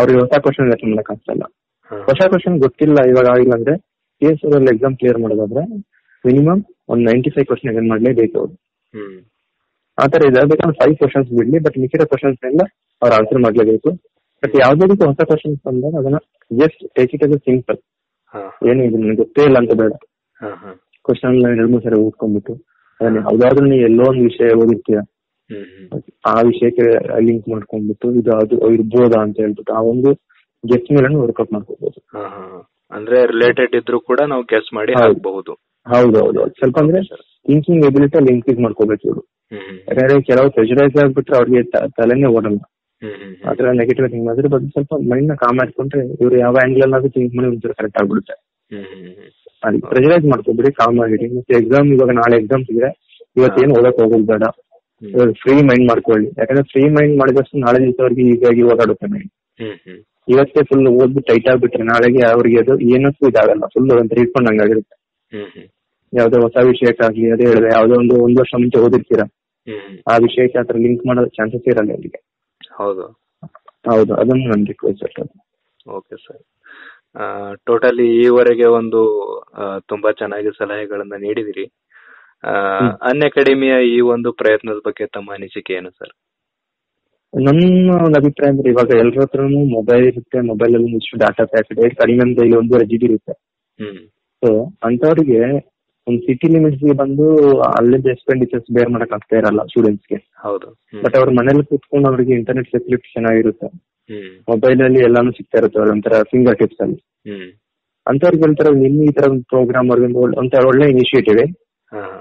ಅವ್ರಿಗೆ ಹೊಸ ಕ್ವಶನ್ ಜಾಸ್ತಿ ಮಾಡಕ್ ಆಗ್ತಲ್ಲ, ಹೊಸ ಕ್ವಶನ್ ಗೊತ್ತಿಲ್ಲ ಇವಾಗ ಆಗಿಲ್ಲ ಅಂದ್ರೆ P S I exam clear ಮಾಡೋದಾದ್ರೆ ಮಿನಿಮಮ್ ಒಂದ್ ನೈಂಟಿ ಫೈವ್ ಕ್ವಶನ್ ಅಟೆಂಡ್ ಮಾಡ್ಲೇಬೇಕು ಅವ್ರು. ಆತರ ಇದೆ ಬೇಕಾದ್ರೆ ಫೈವ್ ಕ್ವಶನ್ಸ್ ಬಿಡ್ಲಿ, ಬಟ್ ಮಿಕ್ಕಿರೋ ಕ್ವಶನ್ಸ್ ಎಲ್ಲ ಅವ್ರು ಆನ್ಸರ್ ಮಾಡ್ಲೇಬೇಕು. ಬಟ್ ಯಾವ್ದೇ ರೀತಿ ಹೊಸ ಕ್ವಶನ್ಸ್ ಬಂದಾಗ ಅದನ್ನ just take it as simple, ಏನು ಇದು ನನಗೆ ಗೊತ್ತೇ ಇಲ್ಲ ಅಂತ ಬೇಡ. ಕ್ವಶನ್ ಎರಡು ಮೂರು ಸರಿ ಓದ್ಕೊಂಡ್ಬಿಟ್ಟು ಅದನ್ನ ಯಾವ್ದಾದ್ರು ನೀವು ಎಲ್ಲೋ ಒಂದು ವಿಷಯ ಓದಿರ್ತೀರ, ಆ ವಿಷಯಕ್ಕೆ ಲಿಂಕ್ ಮಾಡ್ಕೊಂಡ್ಬಿಟ್ಟು ಇದು ಅದು ಇರ್ಬೋದಾ ಅಂತ ಹೇಳ್ಬಿಟ್ಟು ಆ ಒಂದು ಗೆಸ್ ಮೇಲೆ ವರ್ಕ್ಔಟ್ ಮಾಡ್ಕೋಬಹುದು. ಅಂದ್ರೆ ರಿಲೇಟೆಡ್ ಇದ್ರು ಕೂಡ ನಾವು ಗೆಸ್ ಮಾಡಿ ಹಾಕಬಹುದು. ಹೌದೌದು, ಸ್ವಲ್ಪ ಅಂದ್ರೆ ಥಿಂಕಿಂಗ್ ಎಬಿಲಿಟಿ ಅಲ್ಲಿ ಇನ್ಕ್ರೀಸ್ ಮಾಡ್ಕೋಬೇಕು ಇವರು. ಯಾಕಂದ್ರೆ ಕೆಲವು ಪ್ರೆಷರೈಸ್ ಆಗ್ಬಿಟ್ರೆ ಅವ್ರಿಗೆ ತಲೆನೇ ಓಡಲ್ಲ, ಆತರ ನೆಗೆಟಿವ್ ಥಿಂಕ್ ಮಾಡಿದ್ರೆ. ಬಟ್ ಸ್ವಲ್ಪ ಮೈಂಡ್ ನ ಕಾಮ್ ಮಾಡ್ಕೊಂಡ್ರೆ ಇವ್ರು ಯಾವ ಆಂಗಲ್ ಅಲ್ಲಾದ್ರೂ ಥಿಂಕ್ ಮಾಡಿ ಒಂಥರ ಕರೆಕ್ಟ್ ಆಗ್ಬಿಡುತ್ತೆ. ಅದಕ್ಕೆ ಪ್ರೆಷರೈಸ್ ಮಾಡ್ಕೊಬಿಡಿ, ಕಾಮ್ ಆಗಿಡಿ. ಮತ್ತೆ ಎಕ್ಸಾಮ್ ಇವಾಗ ನಾಳೆ ಎಕ್ಸಾಮ್ಸ್ ಇದ್ರೆ ಇವತ್ತೇನು ಓದಕ್ ಹೋಗೋದು ಬೇಡ, ಫ್ರೀ ಮೈಂಡ್ ಮಾಡ್ಕೊಳ್ಳಿ. ಯಾಕಂದ್ರೆ ಫ್ರೀ ಮೈಂಡ್ ಮಾಡಿದಷ್ಟು ನಾಳೆ ದಿವಸ ಅವ್ರಿಗೆ ಈಸಿಯಾಗಿ ಓದಾಡುತ್ತೆ ಮೈಂಡ್. ಇವತ್ತೇ ಫುಲ್ ಓದ್ಬಿಟ್ಟು ಟೈಟ್ ಆಗ್ಬಿಟ್ರೆ ನಾಳೆಗೆ ಅವ್ರಿಗೆ ಅದು ಏನಕ್ಕೂ ಇದಾಗಲ್ಲ, ಫುಲ್ ಅಂತ ಹಿಡ್ಕೊಂಡಂಗಾಗಿರುತ್ತೆ. ಯಾವ್ದೋ ಹೊಸ ವಿಷಯಕ್ಕಾಗ್ಲಿ, ಅದೇ ಹೇಳಿದ್ರೆ ಯಾವ್ದೋ ಒಂದು ಒಂದು ವರ್ಷ ಮುಂಚೆ ಓದಿರ್ತೀರಾ, ಆ ವಿಷಯಕ್ಕೆ ಆತರ ಲಿಂಕ್ ಮಾಡೋ ಚಾನ್ಸಸ್ ಇರಲ್ಲ ಅವರಿಗೆ. ಹೌದು ಹೌದು, ಅದೊಂದು ನನ್ನ request sir. Okay sir, totally ಈವರೆಗೆ ಒಂದು ತುಂಬಾ ಚೆನ್ನಾಗಿ ಸಲಹೆಗಳನ್ನ ನೀಡಿದಿರಿ. ಅನ್ ಅಕಾಡೆಮಿಯ ಈ ಒಂದು ಪ್ರಯತ್ನದ ಬಗ್ಗೆ ತಮ್ಮ ಅನಿಸಿಕೆ ಏನು ಸರ್? ನನ್ನ ಒಂದು ಅಭಿಪ್ರಾಯ ಅಂದ್ರೆ ಇವಾಗ ಎಲ್ಲರ ಹತ್ರನು ಮೊಬೈಲ್ ಇರುತ್ತೆ, ಮೊಬೈಲ್ ಅಲ್ಲಿ ಒಂದಿಷ್ಟು ಡಾಟಾ ಪ್ಯಾಕ್ ಇದೆ, ಕಡಿಮೆ ಅಂದ್ರೆ ಇಲ್ಲಿ ಒಂದೂವರೆ ಜಿ ಬಿ ಇರುತ್ತೆ. ಸೊ ಅಂತವ್ರಿಗೆ ಒಂದು ಸಿಟಿ ಲಿಮಿಟ್ಸ್ ಗೆ ಬಂದು ಅಲ್ಲಿಂದ ಎಕ್ಸ್ಪೆಂಡಿಚರ್ಸ್ ಬೇರ್ ಮಾಡಕ್ ಆಗ್ತಾ ಇರಲ್ಲ ಸ್ಟೂಡೆಂಟ್ಸ್ಗೆ. ಬಟ್ ಅವ್ರ ಮನೇಲಿ ಕೂತ್ಕೊಂಡು ಅವ್ರಿಗೆ ಇಂಟರ್ನೆಟ್ ಫೆಸಿಲಿಟಿ ಚೆನ್ನಾಗಿರುತ್ತೆ, ಮೊಬೈಲ್ ಅಲ್ಲಿ ಎಲ್ಲಾನು ಸಿಗ್ತಾ ಇರುತ್ತೆ ಅವ್ರ ಒಂಥರ ಫಿಂಗರ್ ಟಿಪ್ಸ್ ಅಲ್ಲಿ. ಅಂತವ್ರಿಗೆ ಒಂಥರ ನಿನ್ನ ಈ ತರ ಒಂದು ಪ್ರೋಗ್ರಾಮ್ ಅವ್ರಿಗೆ ಒಂಥರ ಒಳ್ಳೆ ಇನಿಷಿಯೇಟಿವ್.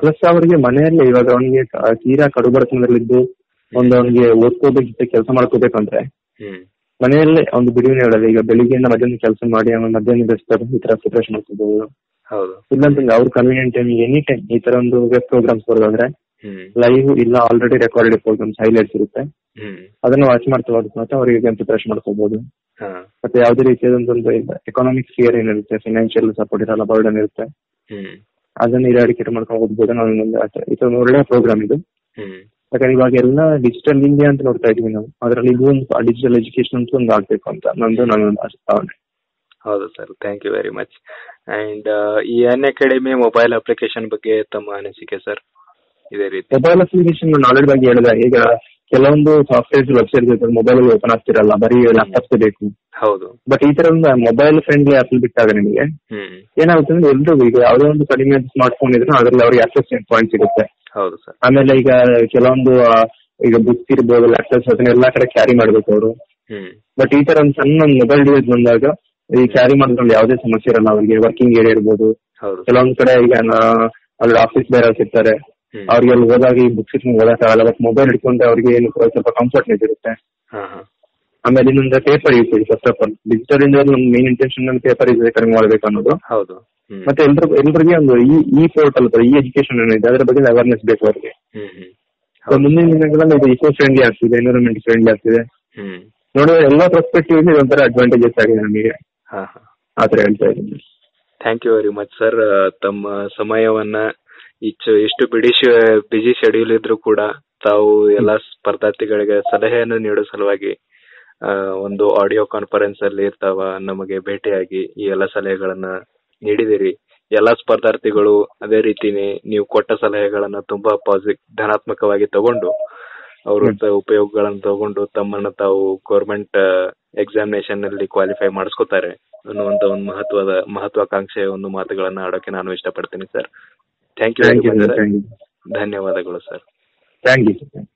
ಪ್ಲಸ್ ಅವ್ರಿಗೆ ಮನೆಯಲ್ಲೇ ಇವಾಗ ಅವನಿಗೆ ತೀರಾ ಕಡುಬಡತನದಲ್ಲಿದ್ದು ಒಂದ್ ಅವನಿಗೆ ಓದ್ಕೋಬೇಕಿತ್ತು ಕೆಲಸ ಮಾಡ್ಕೋಬೇಕಂದ್ರೆ ಮನೆಯಲ್ಲೇ ಒಂದು ಬಿಡುವಿನ ಹೇಳಲ್ಲ. ಈಗ ಬೆಳಿಗ್ಗೆಯಿಂದ ಮಧ್ಯಾಹ್ನ ಕೆಲಸ ಮಾಡಿ ಅವನ ಮಧ್ಯಾಹ್ನ ಈ ತರ ಪ್ರಿಪರೇಷನ್ ಮಾಡ್ಕೋಬಹುದು. ಇಲ್ಲಂತಂದ್ರೆ ಅವ್ರ ಕನ್ವೀನಿಯಂಟ್ ಟೈಮ್ ಎನಿ ಟೈಮ್ ಈ ತರ ಒಂದು ವೆಬ್ ಪ್ರೋಗ್ರಾಮ್ಸ್ ಬರೋದಾದ್ರೆ ಲೈವ್ ಇಲ್ಲ ಆಲ್ರೆಡಿ ರೆಕಾರ್ಡೆಡ್ ಪ್ರೋಗ್ರಾಮ್ಸ್ ಹೈಲೈಟ್ಸ್ ಇರುತ್ತೆ, ಅದನ್ನ ವಾಚ್ ಮಾಡ್ತಾ ಮಾತ್ರ ಅವ್ರಿಗೆ ಪ್ರಿಪರೇಷನ್ ಮಾಡ್ಕೋಬಹುದು. ಮತ್ತೆ ಯಾವ್ದೇ ರೀತಿಯಾದಂತೊಂದು ಎಕಾನಾಮಿಕ್ ಫಿಯರ್ ಏನಿರುತ್ತೆ, ಫೈನಾನ್ಷಿಯಲ್ ಸಪೋರ್ಟ್ ಇರಲ್ಲ, ಬರ್ಡನ್ ಇರುತ್ತೆ, ಅದನ್ನ ಇರಾಡಿಕೇಟ್ ಮಾಡ್ಕೊಂಡು ಹೋಗ್ಬೋದು. ಇದು ಒಳ್ಳೆ ಪ್ರೋಗ್ರಾಮ್ ಇದು. ಯಾಕಂದ್ರೆ ಇವಾಗ ಎಲ್ಲ ಡಿಜಿಟಲ್ ಇಂಡಿಯಾ ಅಂತ ನೋಡ್ತಾ ಇದೀವಿ ನಾವು, ಅದರಲ್ಲಿ ಇದು ಒಂದು ಡಿಜಿಟಲ್ ಎಜುಕೇಶನ್ ಅಂತೂ ಒಂದು ಆಗ್ಬೇಕು ಅಂತ ನಂದು ನನ್ನ ಭಾವನೆ. ಹೌದು sir, thank you very much. And ಈ ಅನ್ ಅಕಾಡೆಮಿ ಮೊಬೈಲ್ ಅಪ್ಲಿಕೇಶನ್ ಬಗ್ಗೆ ತಮ್ಮ ಅನಿಸಿಕೆ ಸರ್? ಇದೇ ರೀತಿ ಮೊಬೈಲ್ ಅಪ್ಲಿಕೇಶನ್ ನಾಲೆಡ್ಜ್ ಬಗ್ಗೆ ಹೇಳಿದ್ರೆ ಈಗ ಕೆಲವೊಂದು ಸಾಫ್ಟ್ವೇರ್ ವೆಬ್ಸೈಟ್ ಇರ್ತದೆ, ಮೊಬೈಲ್ ಓಪನ್ ಆಗ್ತಿರಲ್ಲ, ಬರೀ ಲ್ಯಾಪ್ಟಾಪ್ ಬೇಕು. ಹೌದು. ಬಟ್ ಈ ತರ ಒಂದು ಮೊಬೈಲ್ ಫ್ರೆಂಡ್ಲಿ ಆಪ್ ಬಿಟ್ಟಾಗ ನಿಮಗೆ ಏನಾಗುತ್ತೆ ಅಂದ್ರೆ ಎಲ್ರಿಗೂ ಈಗ ಯಾವುದೇ ಒಂದು ಕಡಿಮೆ ಸ್ಮಾರ್ಟ್ ಫೋನ್ ಇದ್ರೂ ಅದರಲ್ಲಿ ಅವ್ರಿಗೆ ಆಕ್ಸೆಸ್ ಪಾಯಿಂಟ್ ಸಿಗುತ್ತೆ. ಹೌದು ಸರ್. ಆಮೇಲೆ ಈಗ ಕೆಲವೊಂದು ಈಗ ಬುಕ್ಸ್ ಇರ್ಬೋದು, ಲ್ಯಾಪ್ಟಾಪ್ಸ್ ಅದನ್ನ ಎಲ್ಲಾ ಕಡೆ ಕ್ಯಾರಿ ಮಾಡ್ಬೇಕು ಅವರು. ಬಟ್ ಈ ತರ ಒಂದು ಸಣ್ಣ ಒಂದು ಮೊಬೈಲ್ ಡಿವೈಸ್ ಬಂದಾಗ ಈ ಕ್ಯಾರಿ ಮಾಡೋದ್ರಲ್ಲಿ ಯಾವುದೇ ಸಮಸ್ಯೆ ಇರಲ್ಲ ಅವರಿಗೆ. ವರ್ಕಿಂಗ್ ಏರಿಯಾ ಇರ್ಬೋದು, ಕೆಲವೊಂದ್ ಕಡೆ ಈಗ ಅವ್ರ ಆಫೀಸ್ ಬೇರೆ ಸಿಗ್ತಾರೆ, ಅವ್ರಿಗೆ ಅಲ್ಲಿ ಹೋದಾಗ ಈ ಬುಕ್ಸ್ ಇಟ್ಕೊಂಡು ಓದಕ್ಕಾಗಲ್ಲ, ಬಟ್ ಮೊಬೈಲ್ ಇಟ್ಕೊಂಡ್ರೆ ಅವ್ರಿಗೆ ಏನು ಸ್ವಲ್ಪ ಕಂಫರ್ಟ್ನೆಸ್ ಇರುತ್ತೆ. ಆಮೇಲೆ ಇನ್ನೊಂದು ಪೇಪರ್ ಯೂಸ್ ಇದೆ. First of all digital India ನಮ್ ಮೇನ್ ಇಂಟೆನ್ಷನ್ ಪೇಪರ್ ಯೂಸ್ ಕಡಿಮೆ ಮಾಡಬೇಕು ಅನ್ನೋದು. ಹೌದು. ಮತ್ತೆ ಎಲ್ರು ಎಲ್ರಿಗೆ ಒಂದು ಇ ಪೋರ್ಟಲ್ ಈ ಎಜುಕೇಶನ್ ಏನಿದೆ ಅದ್ರ ಬಗ್ಗೆ ಅವೇರ್ನೆಸ್ ಬೇಕು ಅವ್ರಿಗೆ. ಮುಂದಿನ ದಿನಗಳಲ್ಲಿ ಇದು ಇಕೋ ಫ್ರೆಂಡ್ಲಿ ಆಗ್ತಿದೆ, ಎನ್ವಿರಾನ್ಮೆಂಟ್ ಫ್ರೆಂಡ್ಲಿ ಆಗ್ತಿದೆ. ನೋಡಿದ್ರೆ ಎಲ್ಲಾ ಪರ್ಸ್ಪೆಕ್ಟಿವ್ ಇಂದ ಒಂಥರ ಅಡ್ವಾಂಟೇಜಸ್ ಆಗಿದೆ ನಮಗೆ. ಆತರ ಹೇಳ್ತಾ ಇದ್ದೀನಿ. Thank you very much sir. ತಮ್ಮ ಸಮಯವನ್ನ ಇಚ್ಚು ಇಷ್ಟು ಬಿಡಿ ಬಿಜಿ ಶೆಡ್ಯೂಲ್ ಇದ್ರೂ ಕೂಡ ತಾವು ಎಲ್ಲಾ ಸ್ಪರ್ಧಾರ್ಥಿಗಳಿಗೆ ಸಲಹೆಯನ್ನು ನೀಡೋ ಸಲುವಾಗಿ ಒಂದು ಆಡಿಯೋ ಕಾನ್ಫರೆನ್ಸ್ ಅಲ್ಲಿ ತಾವು ನಮಗೆ ಭೇಟಿಯಾಗಿ ಈ ಎಲ್ಲ ಸಲಹೆಗಳನ್ನ ನೀಡಿದಿರಿ. ಎಲ್ಲಾ ಸ್ಪರ್ಧಾರ್ಥಿಗಳು ಅದೇ ರೀತಿನೇ ನೀವು ಕೊಟ್ಟ ಸಲಹೆಗಳನ್ನ ತುಂಬಾ ಪಾಸಿಟಿವ್ ಧನಾತ್ಮಕವಾಗಿ ತಗೊಂಡು ಅವರು ಉಪಯೋಗಗಳನ್ನು ತಗೊಂಡು ತಮ್ಮನ್ನ ತಾವು ಗೌರ್ಮೆಂಟ್ ಎಕ್ಸಾಮಿನೇಷನ್ ಅಲ್ಲಿ ಕ್ವಾಲಿಫೈ ಮಾಡಿಸ್ಕೋತಾರೆ ಅನ್ನುವಂತ ಒಂದು ಮಹತ್ವದ ಮಹತ್ವಾಕಾಂಕ್ಷೆಯ ಒಂದು ಮಾತುಗಳನ್ನ ಆಡೋಕೆ ನಾನು ಇಷ್ಟಪಡ್ತೀನಿ ಸರ್. Thank you. ಧನ್ಯವಾದಗಳು ಸರ್. Thank you.